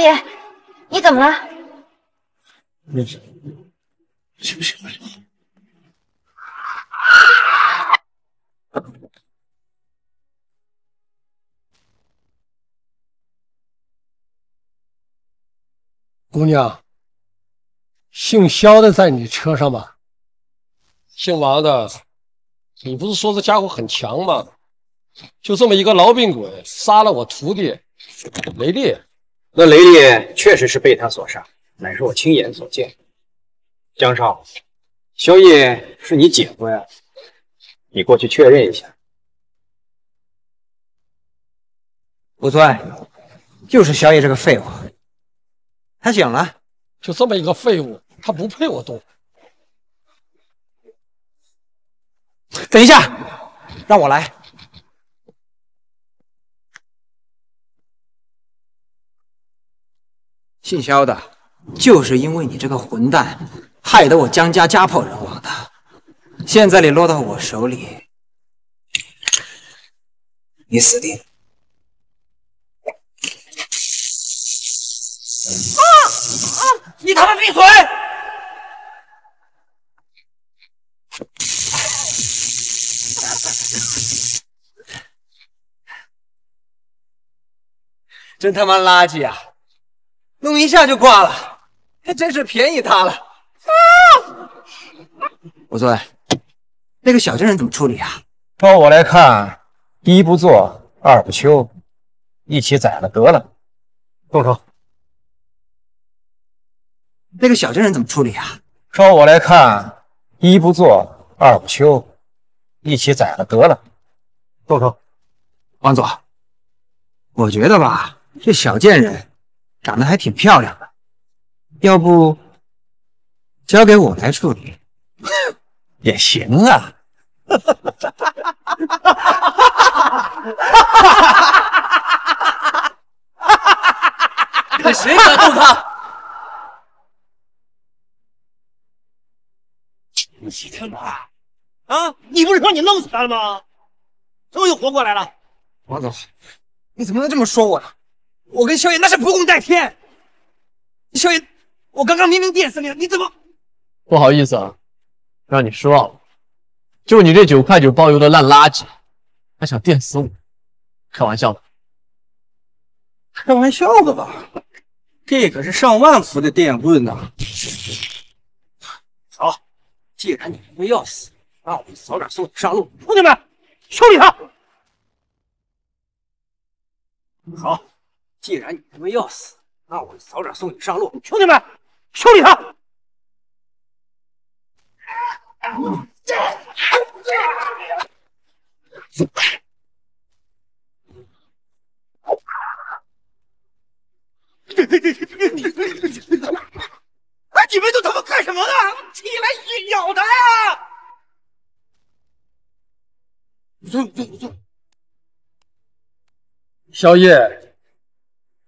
爷。 你你怎么了？你行不行啊？姑娘，姓肖的在你车上吧？姓王的，你不是说这家伙很强吗？就这么一个痨病鬼，杀了我徒弟雷利。 那雷利确实是被他所杀，乃是我亲眼所见。江少，萧逸是你姐夫呀，你过去确认一下。不错，就是萧逸这个废物，他醒了，就这么一个废物，他不配我动。等一下，让我来。 姓肖的，就是因为你这个混蛋，害得我江家家破人亡的。现在你落到我手里，你死定了！啊啊！你他妈闭嘴！真他妈垃圾啊！ 弄一下就挂了，还真是便宜他了。啊！吴尊，那个小贱人怎么处理啊？照我来看，一不做，二不休，一起宰了得了。动手！那个小贱人怎么处理啊？照我来看，一不做，二不休，一起宰了得了。动手！王总，我觉得吧，这小贱人。 长得还挺漂亮的，要不交给我来处理也行啊！看谁敢动他！你干嘛？啊！你不是说你弄死他了吗？终于活过来了。王总，你怎么能这么说我呢？ 我跟萧炎那是不共戴天。萧炎，我刚刚明明电死你了，你怎么？不好意思啊，让你失望了。就你这九块九包邮的烂垃圾，还想电死我？开玩笑吧？开玩笑的吧？这可是上万伏的电棍呐！好，既然你不要死，那我们早点送你上路。兄弟们，修理他！好。 既然你他妈要死，那我早点送你上路。兄弟们，修理他！哎，你们都他妈干什么呢？起来咬他呀！走走走，小叶。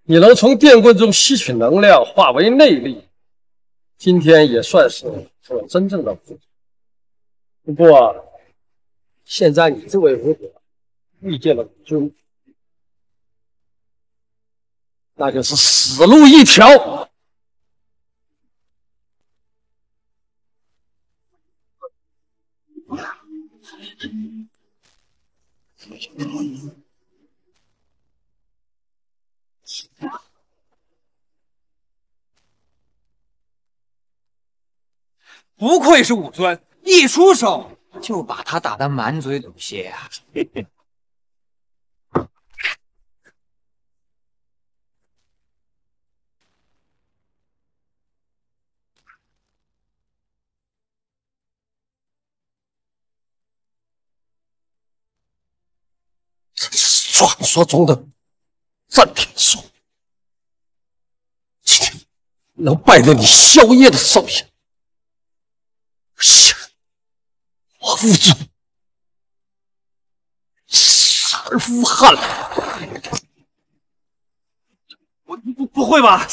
你能从电棍中吸取能量，化为内力，今天也算是我真正的武者。不过，现在你这位武者遇见了武尊，那就是死路一条。不愧是武尊，一出手就把他打得满嘴吐血呀！传说中的战天兽，今天能败在你萧夜的手下。 我无罪，杀而无憾了。我不不会吧？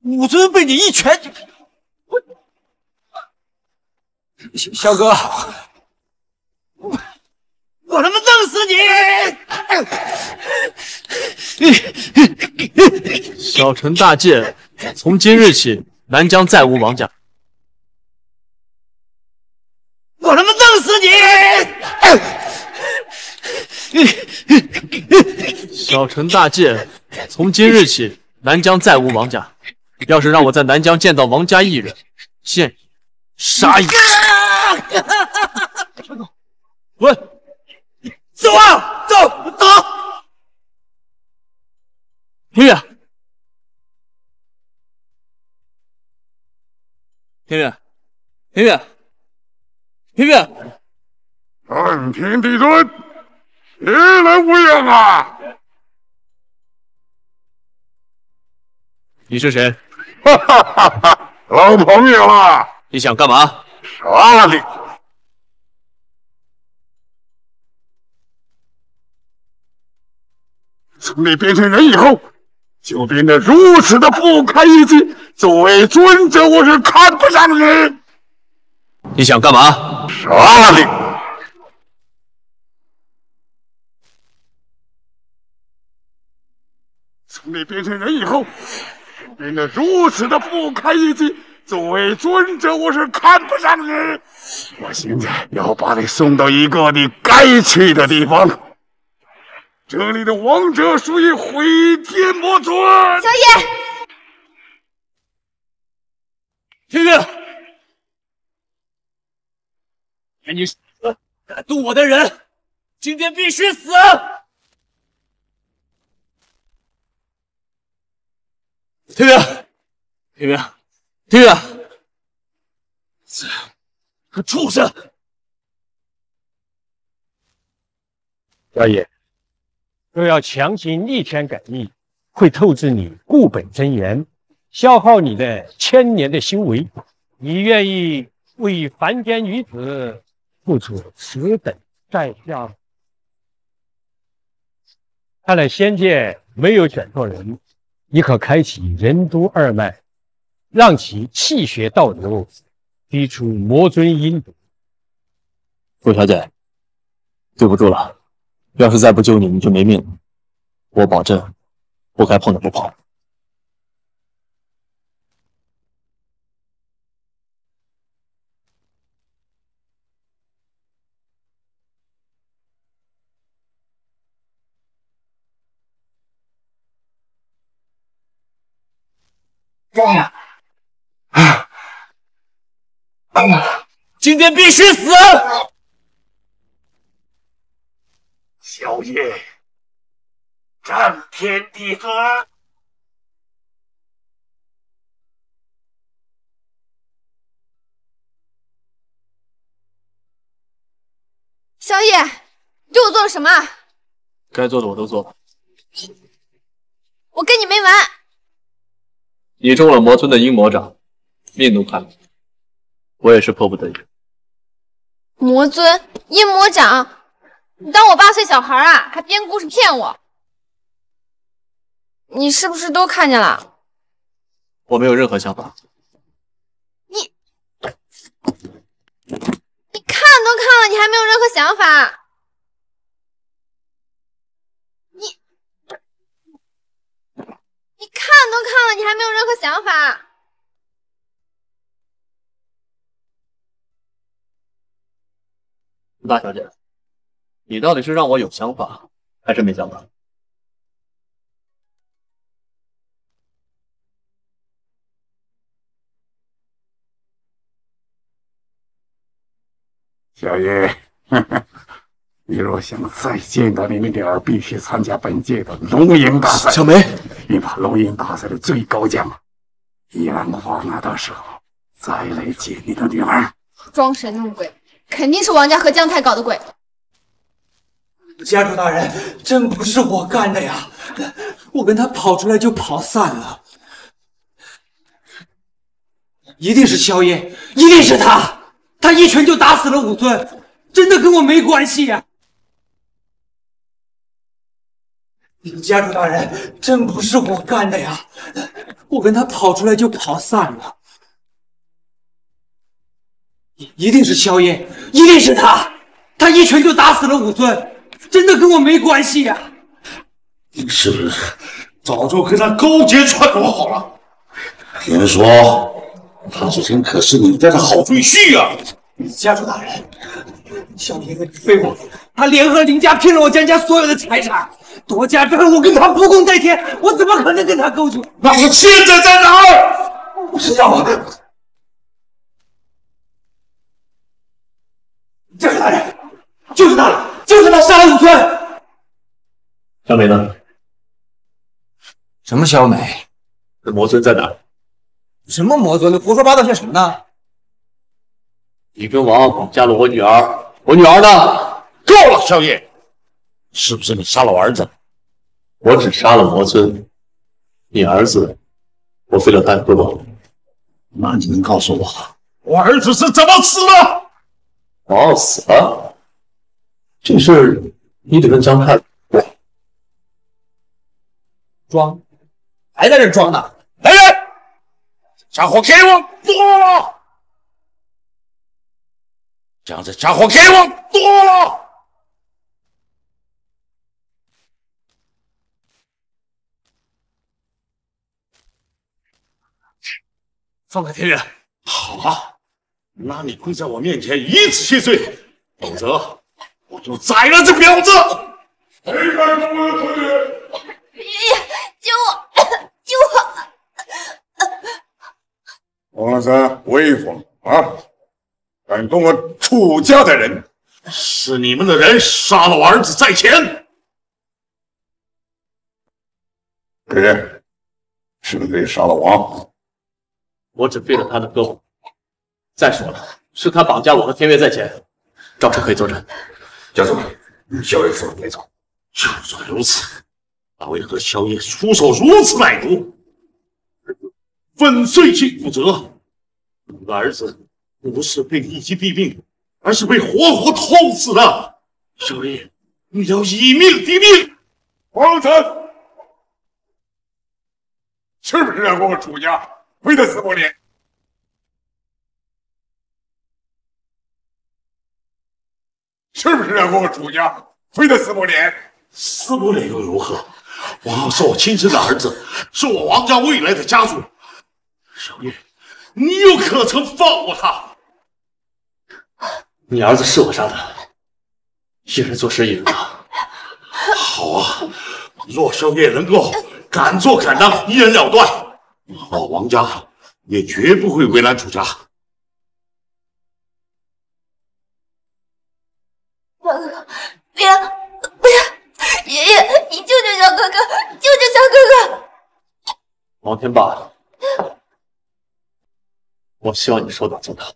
武尊被你一拳，我小哥，我我他妈弄死你！小臣大戒，从今日起，南疆再无王家。我他妈弄死你！小臣大戒，从今日起，南疆再无王家。要是让我在南疆见到王家一人，现以杀一。滚！走啊，走走。 天月，天月，天月，天月！暗平地尊，别来无恙啊！你是谁？哈哈哈哈，老朋友了。你想干嘛？杀了你！ 从你变成人以后，就变得如此的不堪一击。作为尊者，我是看不上你。你想干嘛？杀了你！从你变成人以后，变得如此的不堪一击。作为尊者，我是看不上你。我现在要把你送到一个你该去的地方。 这里的王者属于毁天魔尊。小野，天月，你是敢动我的人，今天必须死！天月，天月，天月，这个畜生！小野。 若要强行逆天改命，会透支你固本真元，消耗你的千年的修为。你愿意为凡间女子付出此等代价吗？看来仙界没有选错人，你可开启人都二脉，让其气血倒流，逼出魔尊阴毒。傅小姐，对不住了。 要是再不救你，你就没命了。我保证，不该碰的不碰。哎呀！哎呀！今天必须死！ 小夜，战天地尊，小野，你对我做了什么？该做的我都做了。你，我跟你没完！你中了魔尊的阴魔掌，命都判了。我也是迫不得已。魔尊阴魔掌。 你当我八岁小孩啊？还编故事骗我？你是不是都看见了？我没有任何想法。你，你看都看了，你还没有任何想法？你，你看都看了，你还没有任何想法？ 大小姐。 你到底是让我有想法，还是没想法？小叶，你若想再见到你那点儿，必须参加本届的龙吟大赛。小梅，你把龙吟大赛的最高奖杨花拿到手，再来接你的女儿。装神弄鬼，肯定是王家和姜太搞的鬼。 家主大人，真不是我干的呀！我跟他跑出来就跑散了，一定是萧炎，一定是他，他一拳就打死了武尊，真的跟我没关系呀！家主大人，真不是我干的呀！我跟他跑出来就跑散了，一定是萧炎，一定是他，他一拳就打死了武尊。 真的跟我没关系呀、啊！是不是早就跟他勾结串通好了。听说他之前可是你家的好赘婿啊！家主大人，小林和你非我，他联合林家骗了我江家所有的财产，夺家之后我跟他不共戴天，我怎么可能跟他勾结？那我现在在哪儿？不知道啊。就是大人，就是他了，就是他杀了武村。小美呢？ 什么小美？那魔尊在哪？什么魔尊？你胡说八道些什么呢？你跟王二狗嫁了我女儿，我女儿呢？够了，少爷！是不是你杀了我儿子？我只杀了魔尊，你儿子我非要单独保护。那你能告诉我，我儿子是怎么死的？王二死了？这事儿你得问张太。装。 还在这装呢！来人，家伙给我剁了！将这家伙给我剁了！放开天人！好啊，那你跪在我面前以此谢罪，否则我就宰了这婊子！谁敢动我的腿？爷爷，救我！ 救我！王老三威风啊！敢动我楚家的人，是你们的人杀了我儿子在前。别人是不是也杀了王？我只废了他的胳膊。再说了，是他绑架我和天月在前，赵晨可以作证。家主，小人说的没错。就算如此。 那为何萧夜出手如此歹毒，粉碎性骨折？你的儿子不是被一击毙命，而是被活活痛死的。萧夜，你要以命抵命！王成，是不是让我楚家亏得死我脸？是不是让我楚家亏得死我脸？死我脸又如何？ 王二是我亲生的儿子，是我王家未来的家主。小叶，你又可曾放过他？你儿子是我杀的，一人做事一人当。好啊，若萧夜能够敢做敢当，一人了断，我王家也绝不会为难楚家。别，别！ 爷爷，你救救小哥哥，救救小哥哥！王天霸，我希望你说到做到。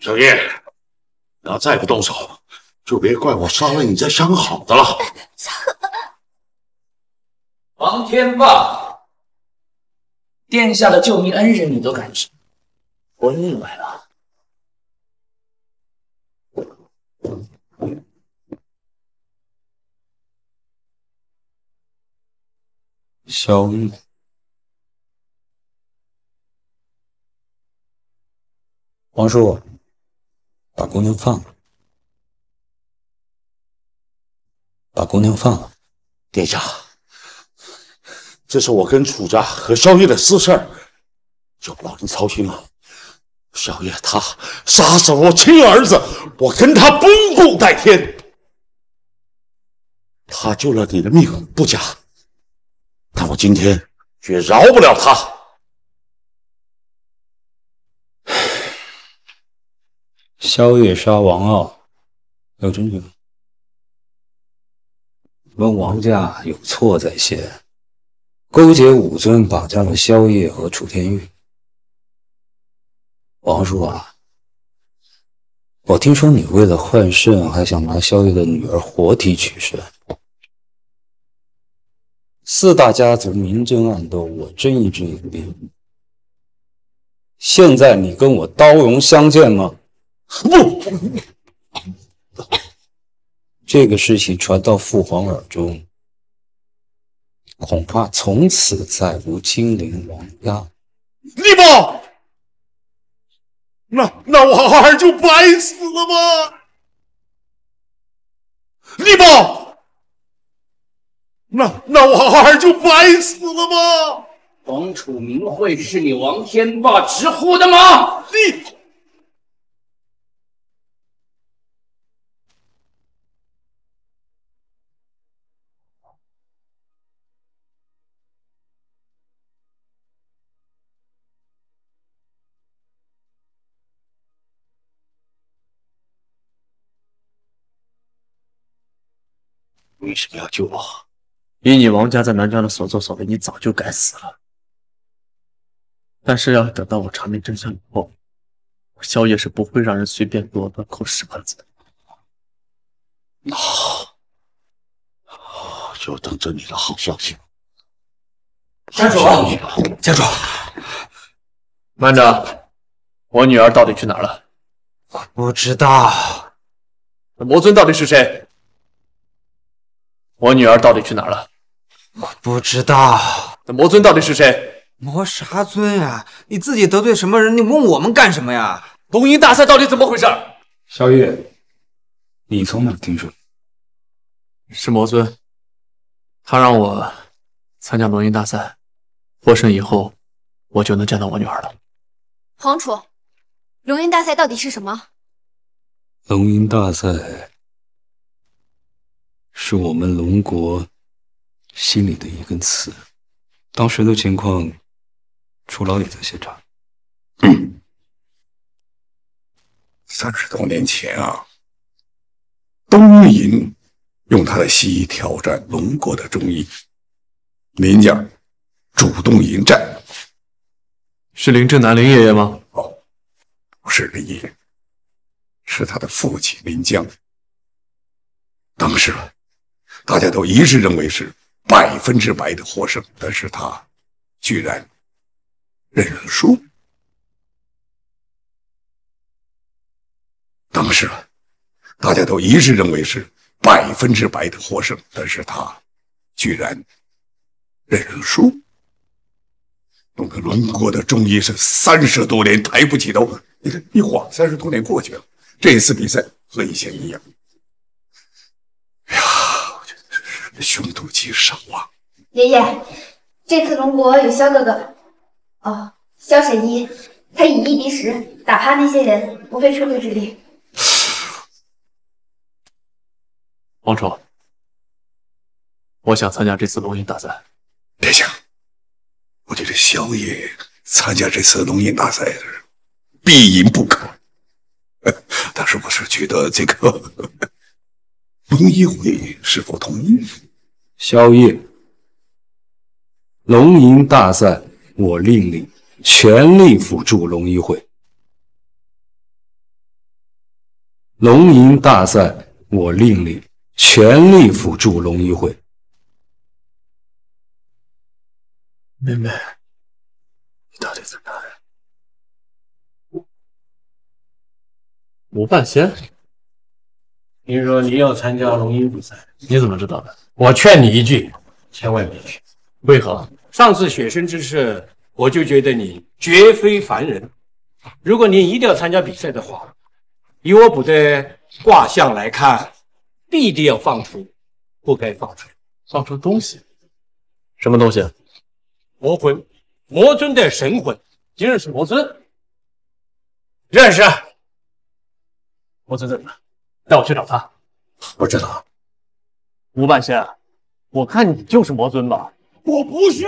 小叶，你要再不动手，就别怪我杀了你再伤好的了。王天霸，殿下的救命恩人你都敢吃，我明白了。 小美，王叔，把姑娘放了，把姑娘放了。殿下，这是我跟楚家和萧夜的私事儿，就不劳您操心了。萧夜他杀死了我亲儿子，我跟他不共戴天。他救了你的命，不假。 但我今天却饶不了他。萧夜杀王傲，有证据吗？我们王家有错在先，勾结武尊绑架了萧夜和楚天玉。王叔啊，我听说你为了换肾，还想拿萧夜的女儿活体取肾。 四大家族明争暗斗，我睁一只眼闭一只眼。现在你跟我刀容相见吗？不，这个事情传到父皇耳中，恐怕从此再无金陵王家。你不，那那我儿就白死了吗？你不。那那我儿就白死了吗？王楚明会是你王天霸直呼的吗？你。 为什么要救我？以你王家在南疆的所作所为，你早就该死了。但是要等到我查明真相以后，我萧夜是不会让人随便给我乱扣十万字的。那好，就等着你的好消息。家主，家主，慢着，我女儿到底去哪儿了？我不知道。那魔尊到底是谁？ 我女儿到底去哪儿了？我不知道。那魔尊到底是谁？魔啥尊啊？你自己得罪什么人？你问我们干什么呀？龙吟大赛到底怎么回事？萧月，你从哪听说？是魔尊，他让我参加龙吟大赛，获胜以后，我就能见到我女儿了。皇楚，龙吟大赛到底是什么？龙吟大赛。 是我们龙国心里的一根刺。当时的情况，楚老也在现场。嗯、三十多年前啊，东瀛用他的西医挑战龙国的中医，林家主动迎战。是林正南林爷爷吗？哦，不是林爷爷，是他的父亲林江。当时。 大家都一致认为是百分之百的获胜，但是他居然认输。当时大家都一致认为是百分之百的获胜，但是他居然认输。弄个龙国的中医是三十多年抬不起头，你看一晃三十多年过去了，这一次比赛和以前一样。哎呀！ 凶多吉少啊！爷爷，这次龙国有萧哥哥，哦，萧神医，他以一敌十，打趴那些人，不费吹灰之力。王楚，我想参加这次龙吟大赛。别想，我觉得萧爷参加这次龙吟大赛是必赢不可。但是我是觉得这个龙吟会是否同意？ 萧夜，龙吟大赛，我令你全力辅助龙一会。龙吟大赛，我令你全力辅助龙一会。妹妹，你到底在哪呀？吴半仙，听说你要参加龙吟比赛，你怎么知道的？ 我劝你一句，千万别去。为何？上次雪生之事，我就觉得你绝非凡人。如果你一定要参加比赛的话，以我卜的卦象来看，必定要放出不该放出、放出东西。什么东西？魔魂，魔尊的神魂。你认识魔尊？认识。魔尊在哪？带我去找他。不知道。 吴半仙，我看你就是魔尊吧？我不是。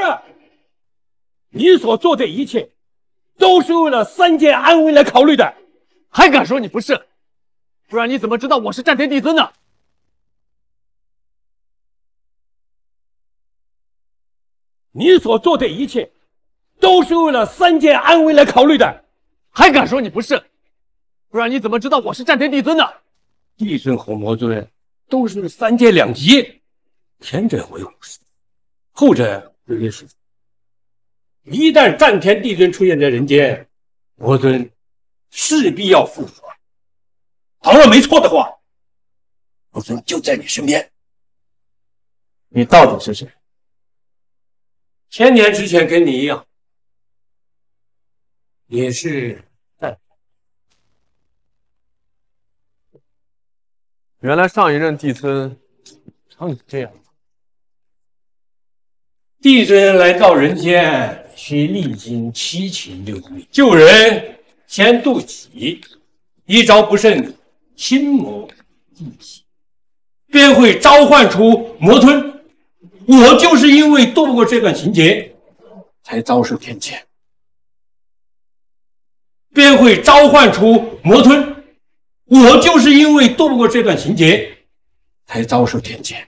你所做的一切，都是为了三界安危来考虑的，还敢说你不是？不然你怎么知道我是战天帝尊呢？你所做的一切，都是为了三界安危来考虑的，还敢说你不是？不然你怎么知道我是战天帝尊呢？帝尊和魔尊。 都是三界两极，前者为武术，后者为艺术。一旦战天帝尊出现在人间，魔尊势必要复活。倘若没错的话，魔尊就在你身边。你到底是谁？千年之前跟你一样，也是。 原来上一任帝尊像你这样，地尊来到人间，需历经七情六欲。救人先渡己，一招不慎，心魔地己，便会召唤出魔吞。我就是因为度不过这段情节，才遭受天谴，便会召唤出魔吞。我就是因为度不过这段情节，才遭受天谴。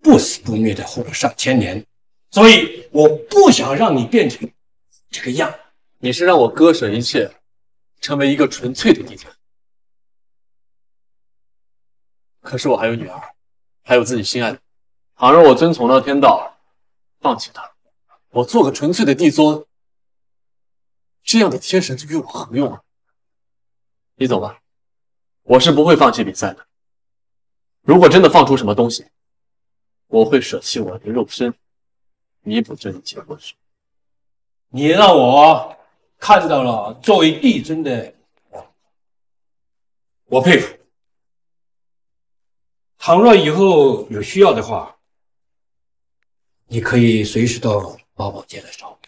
不死不灭的活了上千年，所以我不想让你变成这个样。你是让我割舍一切，成为一个纯粹的弟子。可是我还有女儿，还有自己心爱的，倘若我遵从了天道，放弃她，我做个纯粹的帝尊，这样的天神对于我何用啊？你走吧，我是不会放弃比赛的。如果真的放出什么东西， 我会舍弃我的肉身，弥补这一切过失。你让我看到了作为帝尊的我，我佩服。倘若以后有需要的话，你可以随时到八宝殿来找我。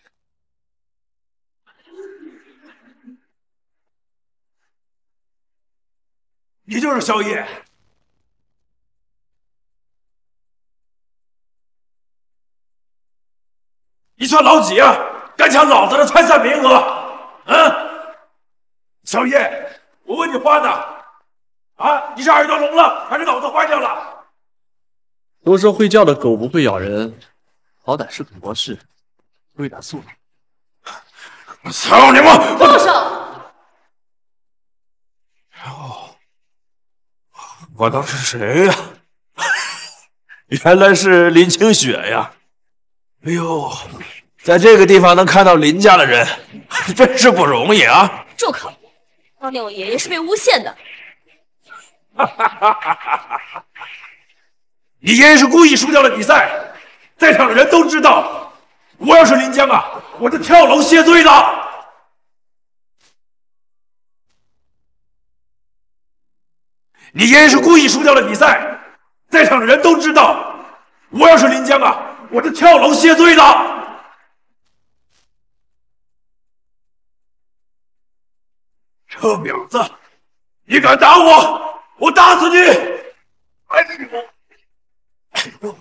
你就是萧逸。 你算老几啊？敢抢老子的参赛名额？啊！小叶，我问你话呢？啊！你是耳朵聋了，还是脑子坏掉了？都说会叫的狗不会咬人，好歹是个博士，有点素质。我操你妈！放手！哦，我当是谁呀？原来是林清雪呀！ 哎呦，在这个地方能看到林家的人，真是不容易啊！住口！当年我爷爷是被诬陷的。哈哈哈哈哈！你爷爷是故意输掉了比赛，在场的人都知道。我要是林江啊，我就跳楼谢罪了。你爷爷是故意输掉了比赛，在场的人都知道。我要是林江啊。 我这跳楼谢罪了！臭婊子，你敢打我，我打死你！哎呦，哎呦！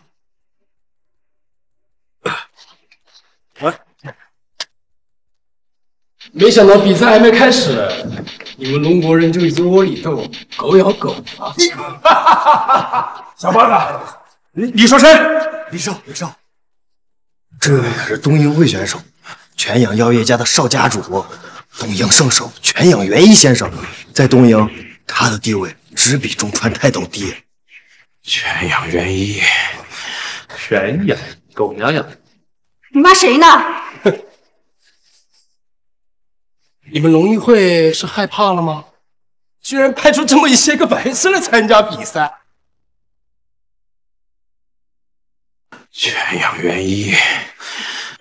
哎，没想到比赛还没开始，你们龙国人就已经窝里斗，狗咬狗了。你，小胖子，你你说谁？李少，李少。 这可是东瀛会选手，全养药业家的少家主，东瀛圣手全养元一先生，在东瀛，他的地位只比中川泰斗低。全养元一，全养狗娘养，你骂谁呢？哼！你们龙瀛会是害怕了吗？居然派出这么一些个白痴来参加比赛！全养元一。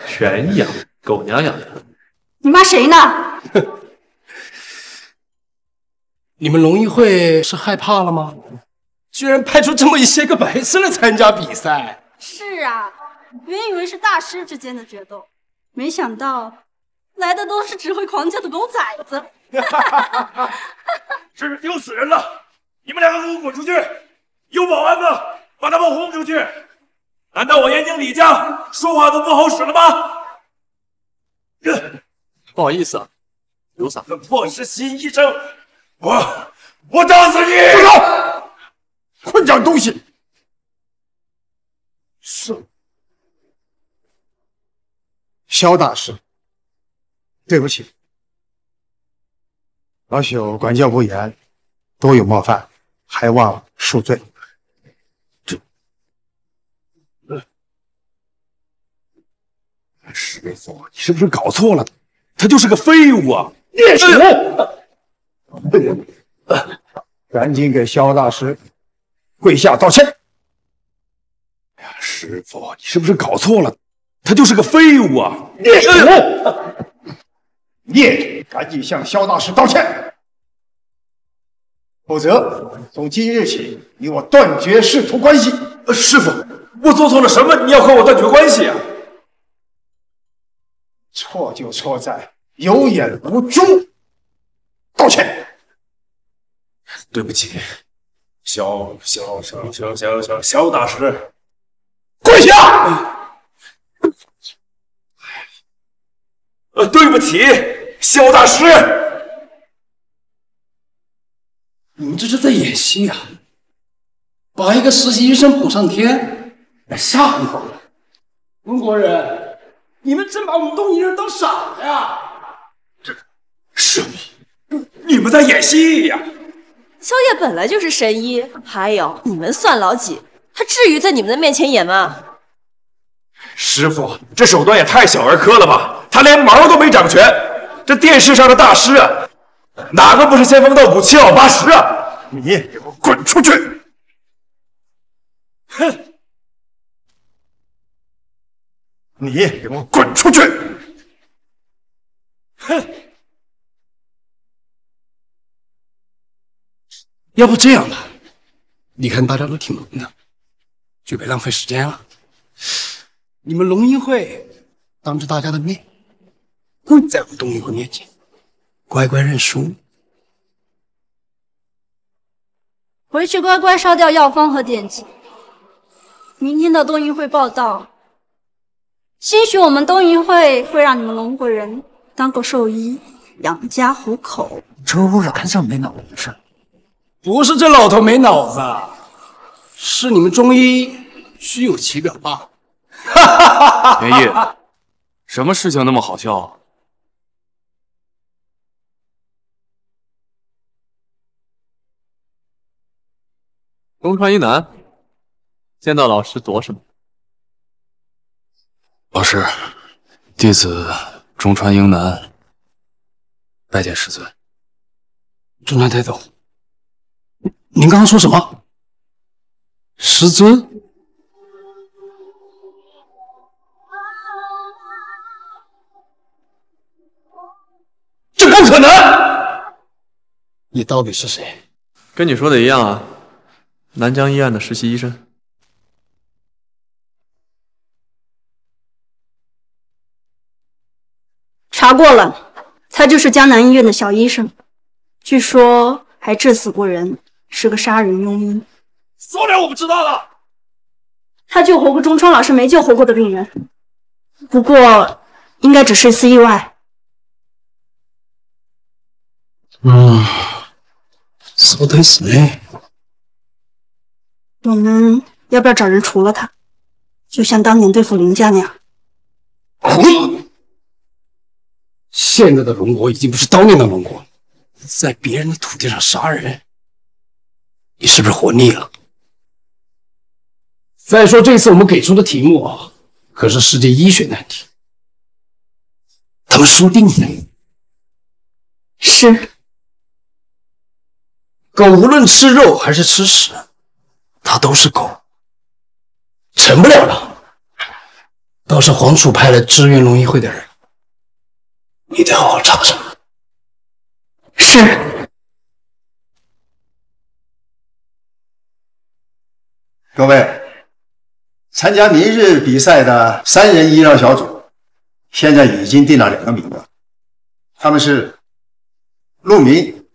全养狗娘养的，你骂谁呢？哼！你们龙瀛会是害怕了吗？居然派出这么一些个白痴来参加比赛。是啊，原以为是大师之间的决斗，没想到来的都是只会狂叫的狗崽子。真是丢死人了！你们两个给我滚出去！有保安的，把他们轰出去！ 难道我燕京李家说话都不好使了吗？不好意思啊，刘嫂。我是新医生，我我打死你！住手！混账东西！是，萧大师，对不起，老朽管教不严，多有冒犯，还望恕罪。 师傅，你是不是搞错了？他就是个废物啊！孽畜！赶紧给萧大师跪下道歉！哎呀，师傅，你是不是搞错了？他就是个废物啊！孽畜！孽畜！赶紧向萧大师道歉，否则从今日起与我断绝师徒关系。呃，师傅。我做错了什么？你要和我断绝关系啊？错就错在有眼无珠。道歉。对不起，小小小小小小小大师，跪下！呃，对不起，萧大师，你们这是在演戏啊！把一个实习医生捧上天，来吓唬我们。中国人，你们真把我们东瀛人当傻子呀！这是你，你们在演戏呀！ 萧夜本来就是神医，还有你们算老几？他至于在你们的面前演吗？师傅，这手段也太小儿科了吧！他连毛都没长全，这电视上的大师啊，哪个不是仙风道骨、七老八十啊？你给我滚出去！哼！你给我滚出去！哼！ 要不这样吧，你看大家都挺忙的，就别浪费时间了。你们龙瀛会当着大家的面，跪在我东瀛会面前，乖乖认输，回去乖乖烧掉药方和典籍。明天的东瀛会报道，兴许我们东瀛会会让你们龙国人当个兽医，养家糊口。这染上没脑子的事。 不是这老头没脑子，是你们中医虚有其表吧？哈哈哈！田毅，什么事情那么好笑啊？东川一男见到老师躲什么？老师，弟子中川英男拜见师尊。中川抬头。 您刚刚说什么？师尊？这不可能！你到底是谁？跟你说的一样啊，南江医院的实习医生。查过了，他就是江南医院的小医生，据说还治死过人。 是个杀人庸医，说点我不知道的。他救活过中川老师没救活过的病人，不过应该只是一次意外。嗯，そうですね。我们要不要找人除了他？就像当年对付林家那样。嗯、现在的龙国已经不是当年的龙国，在别人的土地上杀人。 你是不是活腻了？再说这次我们给出的题目啊，可是世界医学难题，他们说定的。是。狗无论吃肉还是吃屎，它都是狗，成不了了。倒是黄楚派来支援龙瀛会的人，你得好好查查。是。 各位，参加明日比赛的三人医疗小组，现在已经定了两个名额，他们是陆明、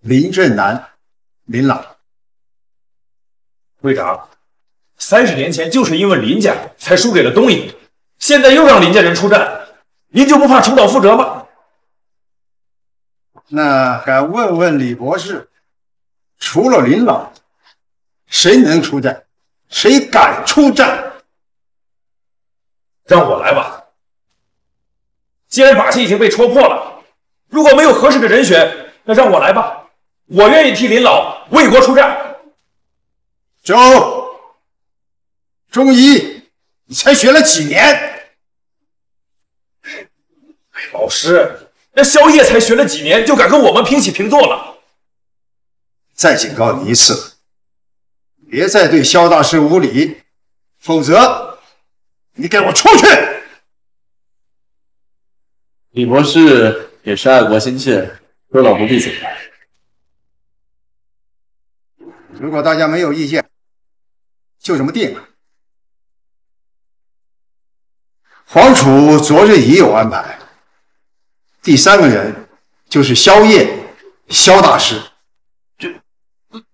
林振南、林朗。会长，三十年前就是因为林家才输给了东瀛，现在又让林家人出战，您就不怕重蹈覆辙吗？那敢问问李博士，除了林朗，谁能出战？ 谁敢出战？让我来吧。既然把戏已经被戳破了，如果没有合适的人选，那让我来吧。我愿意替林老为国出战。周，中医，你才学了几年？老师，那萧夜才学了几年，就敢跟我们平起平坐了？再警告你一次。 别再对萧大师无礼，否则你给我出去！李博士也是爱国心切，周老不必怎样。如果大家没有意见，就这么定了。皇储昨日已有安排。第三个人就是萧烨，萧大师。这，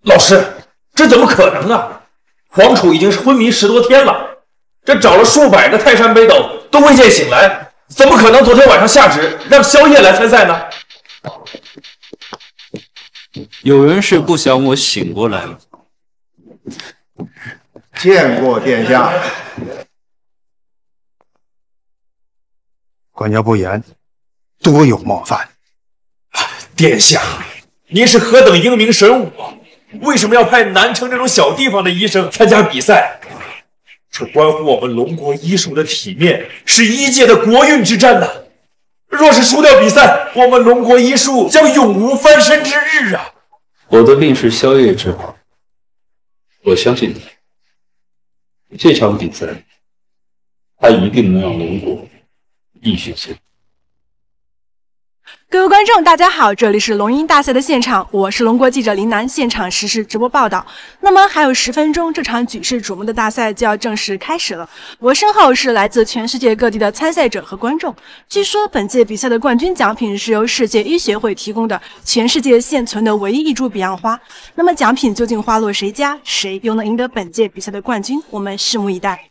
老师，这怎么可能啊？皇储已经是昏迷十多天了，这找了数百个泰山北斗都未见醒来，怎么可能昨天晚上下旨让萧烨来参赛呢？ 有人是不想我醒过来吗？见过殿下。管教不严，多有冒犯。殿下，您是何等英明神武，为什么要派南城这种小地方的医生参加比赛？这关乎我们龙国医术的体面，是医界的国运之战呐、啊。 若是输掉比赛，我们龙国医术将永无翻身之日啊！我的病是萧烨治好，我相信他。这场比赛，他一定能让龙国继续前进。各位观众，大家好，这里是龙鹰大赛的现场，我是龙国记者林楠，现场实时直播报道。那么还有十分钟，这场举世瞩目的大赛就要正式开始了。我身后是来自全世界各地的参赛者和观众。据说本届比赛的冠军奖品是由世界医学会提供的全世界现存的唯一一株彼岸花。那么奖品究竟花落谁家，谁又能赢得本届比赛的冠军？我们拭目以待。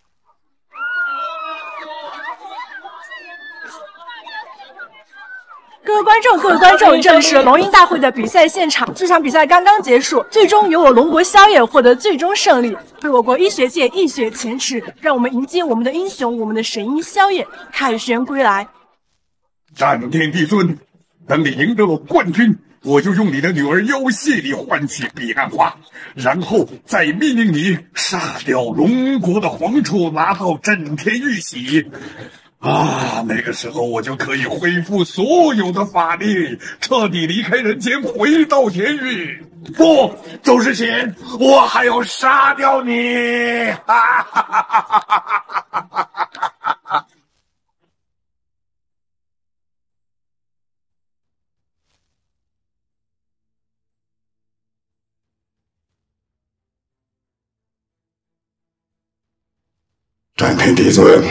各位观众，各位观众，这里是龙鹰大会的比赛现场。这场比赛刚刚结束，最终由我龙国萧烨获得最终胜利，为我国医学界一雪前耻。让我们迎接我们的英雄，我们的神医萧烨凯旋归来。战天帝尊，等你赢得了冠军，我就用你的女儿妖谢里换取彼岸花，然后再命令你杀掉龙国的皇储，拿到震天玉玺。 啊，那个时候我就可以恢复所有的法力，彻底离开人间，回到天域。不，走之前我还要杀掉你！哈哈哈哈哈哈！战天帝尊。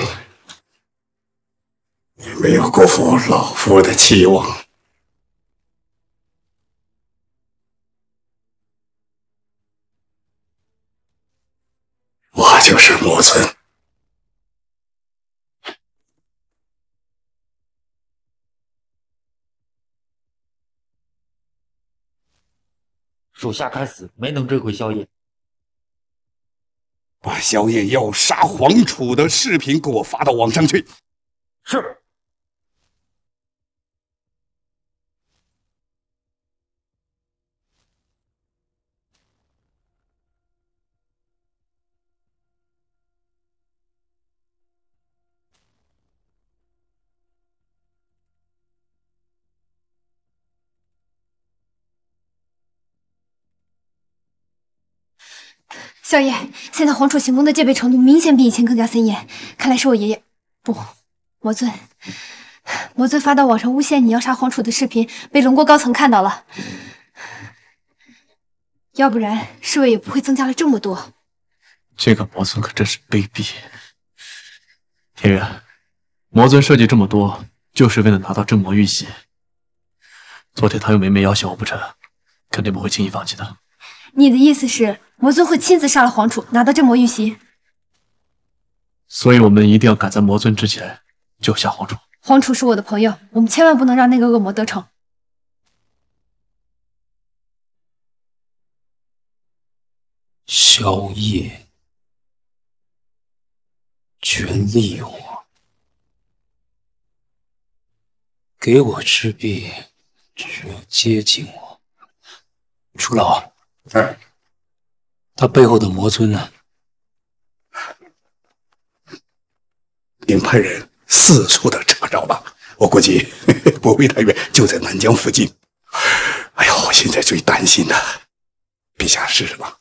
你没有辜负老夫的期望。我就是木村。属下该死，没能追回萧烨。把萧烨要杀皇储的视频给我发到网上去。是。 萧烨，现在皇储行宫的戒备程度明显比以前更加森严，看来是我爷爷不，魔尊，魔尊发到网上诬陷你要杀皇储的视频被龙国高层看到了，要不然侍卫也不会增加了这么多。这个魔尊可真是卑鄙！天元，魔尊设计这么多，就是为了拿到镇魔玉玺。昨天他又每每要挟我不成，肯定不会轻易放弃的。你的意思是？ 魔尊会亲自杀了皇储，拿到镇魔玉玺，所以我们一定要赶在魔尊之前救下皇储。皇储是我的朋友，我们千万不能让那个恶魔得逞。萧烨，全利用我，给我赤壁，只要接近我。楚老，嗯。 他背后的魔尊呢？您派人四处的查找吧，我估计不会太远，就在南疆附近。哎呦，我现在最担心的，陛下是什么？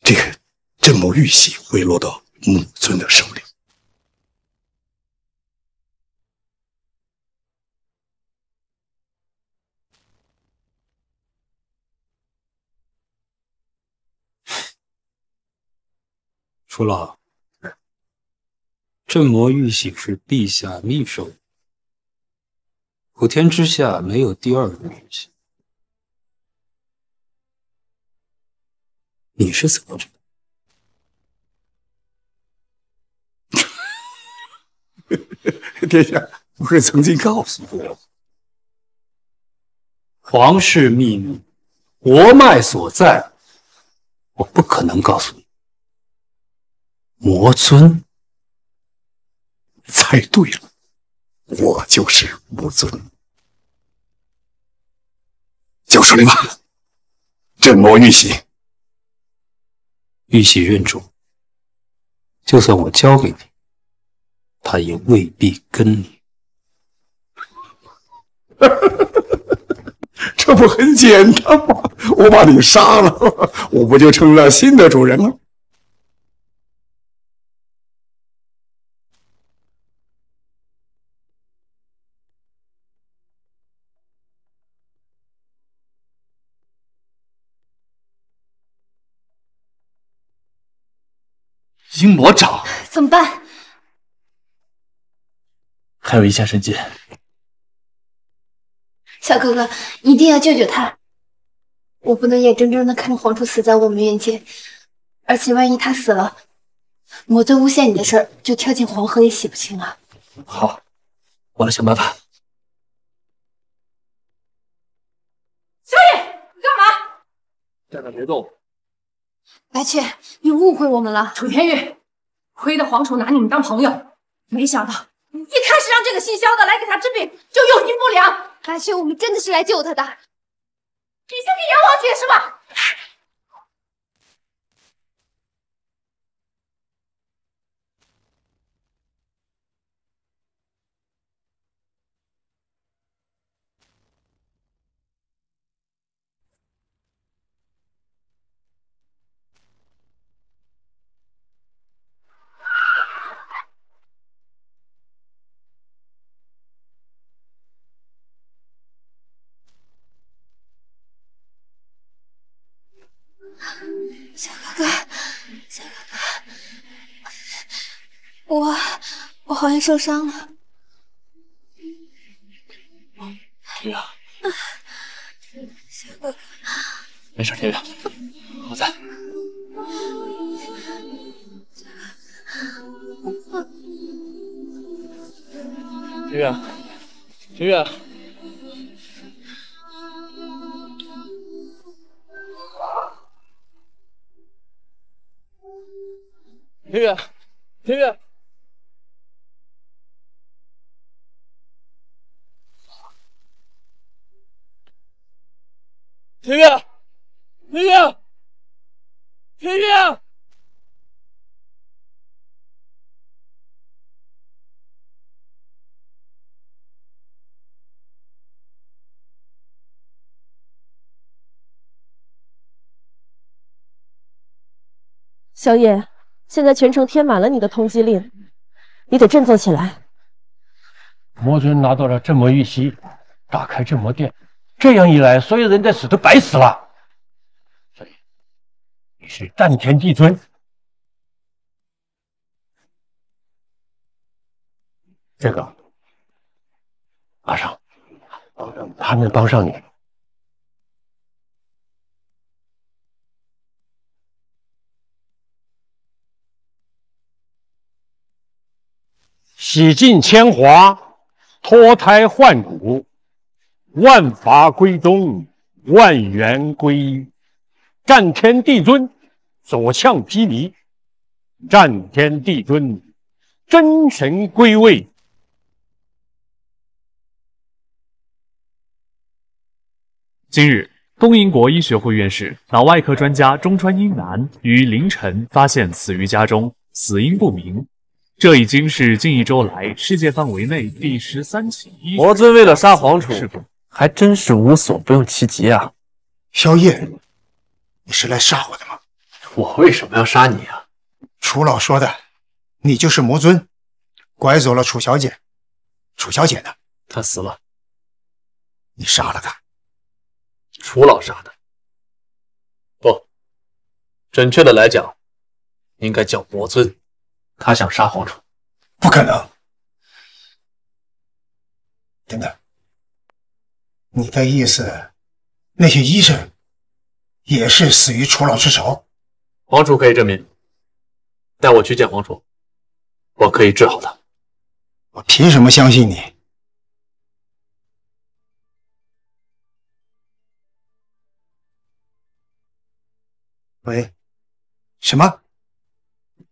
这个镇魔玉玺会落到母尊的手里。楚老，镇魔玉玺是陛下秘授，普天之下没有第二个玉玺。你是怎么知道？殿下不是曾经告诉过我，皇室秘密，国脉所在，我不可能告诉你。魔尊。 猜对了，我就是魔尊。九十灵，镇魔玉玺，玉玺认主，就算我交给你，他也未必跟你。这不很简单吗？我把你杀了，我不就成了新的主人了？ 阴魔掌怎么办？还有一下神剑，小哥哥一定要救救他！我不能眼睁睁的看着皇叔死在我们眼前，而且万一他死了，魔尊诬陷你的事儿就跳进黄河也洗不清了。好，我来想办法。小野，你干嘛？站那别动。 白雀，你误会我们了。楚天玉，亏得皇叔拿你们当朋友，没想到一开始让这个姓萧的来给他治病，就用心不良。白雀，我们真的是来救他的。你先给杨王解释吧。小哥哥，小哥哥，我我好像受伤了。天宇啊，小哥哥，没事，天宇，我在。天宇啊，天宇啊。 天宇，天宇，天宇，天宇，天宇。 小野，现在全城贴满了你的通缉令，你得振作起来。魔尊拿到了镇魔玉玺，打开镇魔殿，这样一来，所有人的死都白死了。所以，你是战前帝尊，这个马上，他能帮上你。 洗尽铅华，脱胎换骨，万法归宗，万元归一。战天帝尊，所向披靡；战天帝尊，真神归位。今日，东瀛国医学会院士、脑外科专家中川英男于凌晨发现死于家中，死因不明。 这已经是近一周来世界范围内第十三起医。魔尊为了杀皇储，还真是无所不用其极啊！萧夜，你是来杀我的吗？我为什么要杀你啊？楚老说的，你就是魔尊，拐走了楚小姐。楚小姐呢？她死了。你杀了她？楚老杀的。不，准确的来讲，应该叫魔尊。 他想杀皇储，不可能！等等，你的意思，那些医生也是死于楚老之手？黄楚可以证明。带我去见黄楚，我可以治好他。我凭什么相信你？ 喂，什么？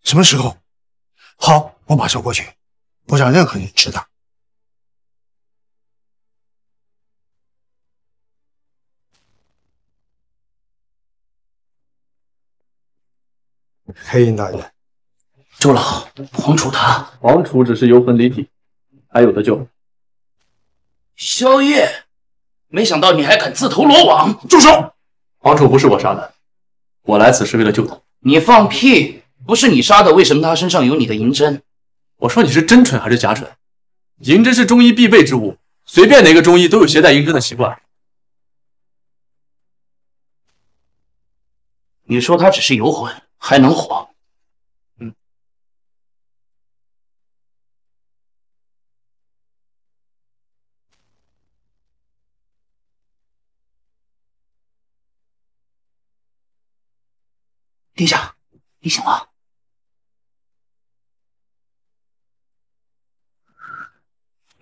什么时候？好，我马上过去，不让任何人知道。黑鹰大人，周老，黄楚他，黄楚只是游魂离体，还有的救。萧夜，没想到你还敢自投罗网！住手！黄楚不是我杀的。 我来此是为了救他。你放屁！不是你杀的，为什么他身上有你的银针？我说你是真蠢还是假蠢？银针是中医必备之物，随便哪个中医都有携带银针的习惯。你说他只是游魂，还能活？嗯。殿下，你醒了。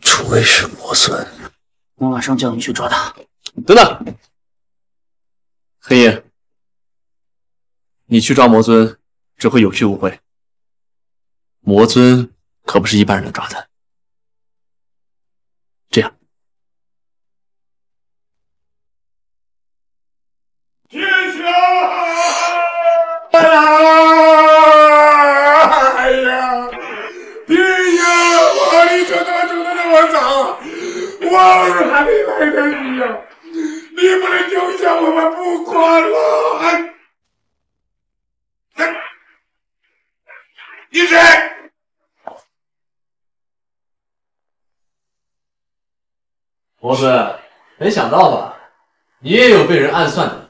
楚卫是魔孙，我马上叫你去抓他。等等，黑夜，你去抓魔尊，只会有去无回。魔尊可不是一般人能抓的。这样。 哎呀！爹呀！我你求他求的这么早，我还没来得及呀！你不能丢下我们不管了！你谁？魔尊，没想到吧？你也有被人暗算的。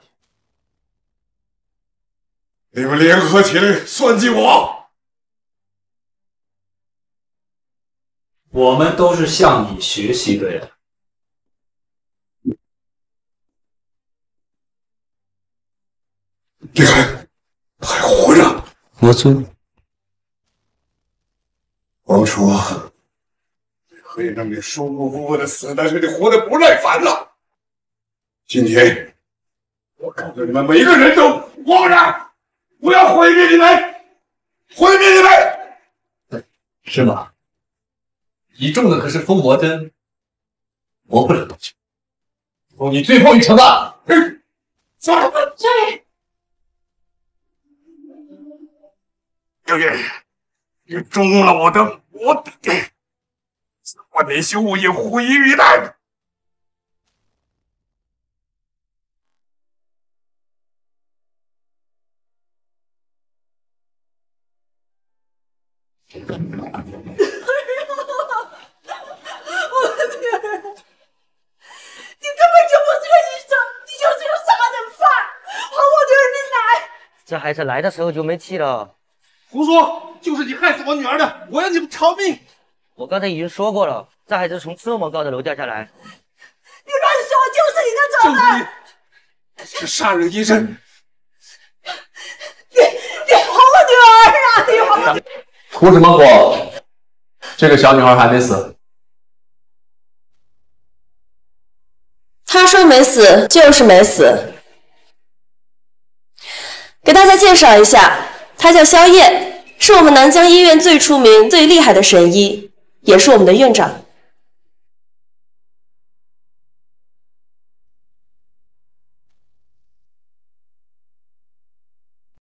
你们联合起来算计我！我们都是向你学习的呀。你还还活着？魔尊，王叔，你可以让你舒舒服服的死，但是你活得不耐烦了。今天，我告诉你们，每一个人都活着。 我要毁灭你们！毁灭你们！是吗？你中的可是封魔针，魔不了多久。封你最后一程吧！走，这里。小月，你中了我的魔针，我得羞也毁于难。 我的天！你根本就不是个医生，你就是个杀人犯，还我女儿的奶！这孩子来的时候就没气了。胡说！就是你害死我女儿的，我要你们偿命！我刚才已经说过了，这孩子从这么高的楼掉下来。你乱说，就是你的责任！就是你，是杀人医生！你你还我女儿啊！你还！ 哭什么哭？这个小女孩还没死。她说没死就是没死。给大家介绍一下，她叫萧夜，是我们南江医院最出名、最厉害的神医，也是我们的院长。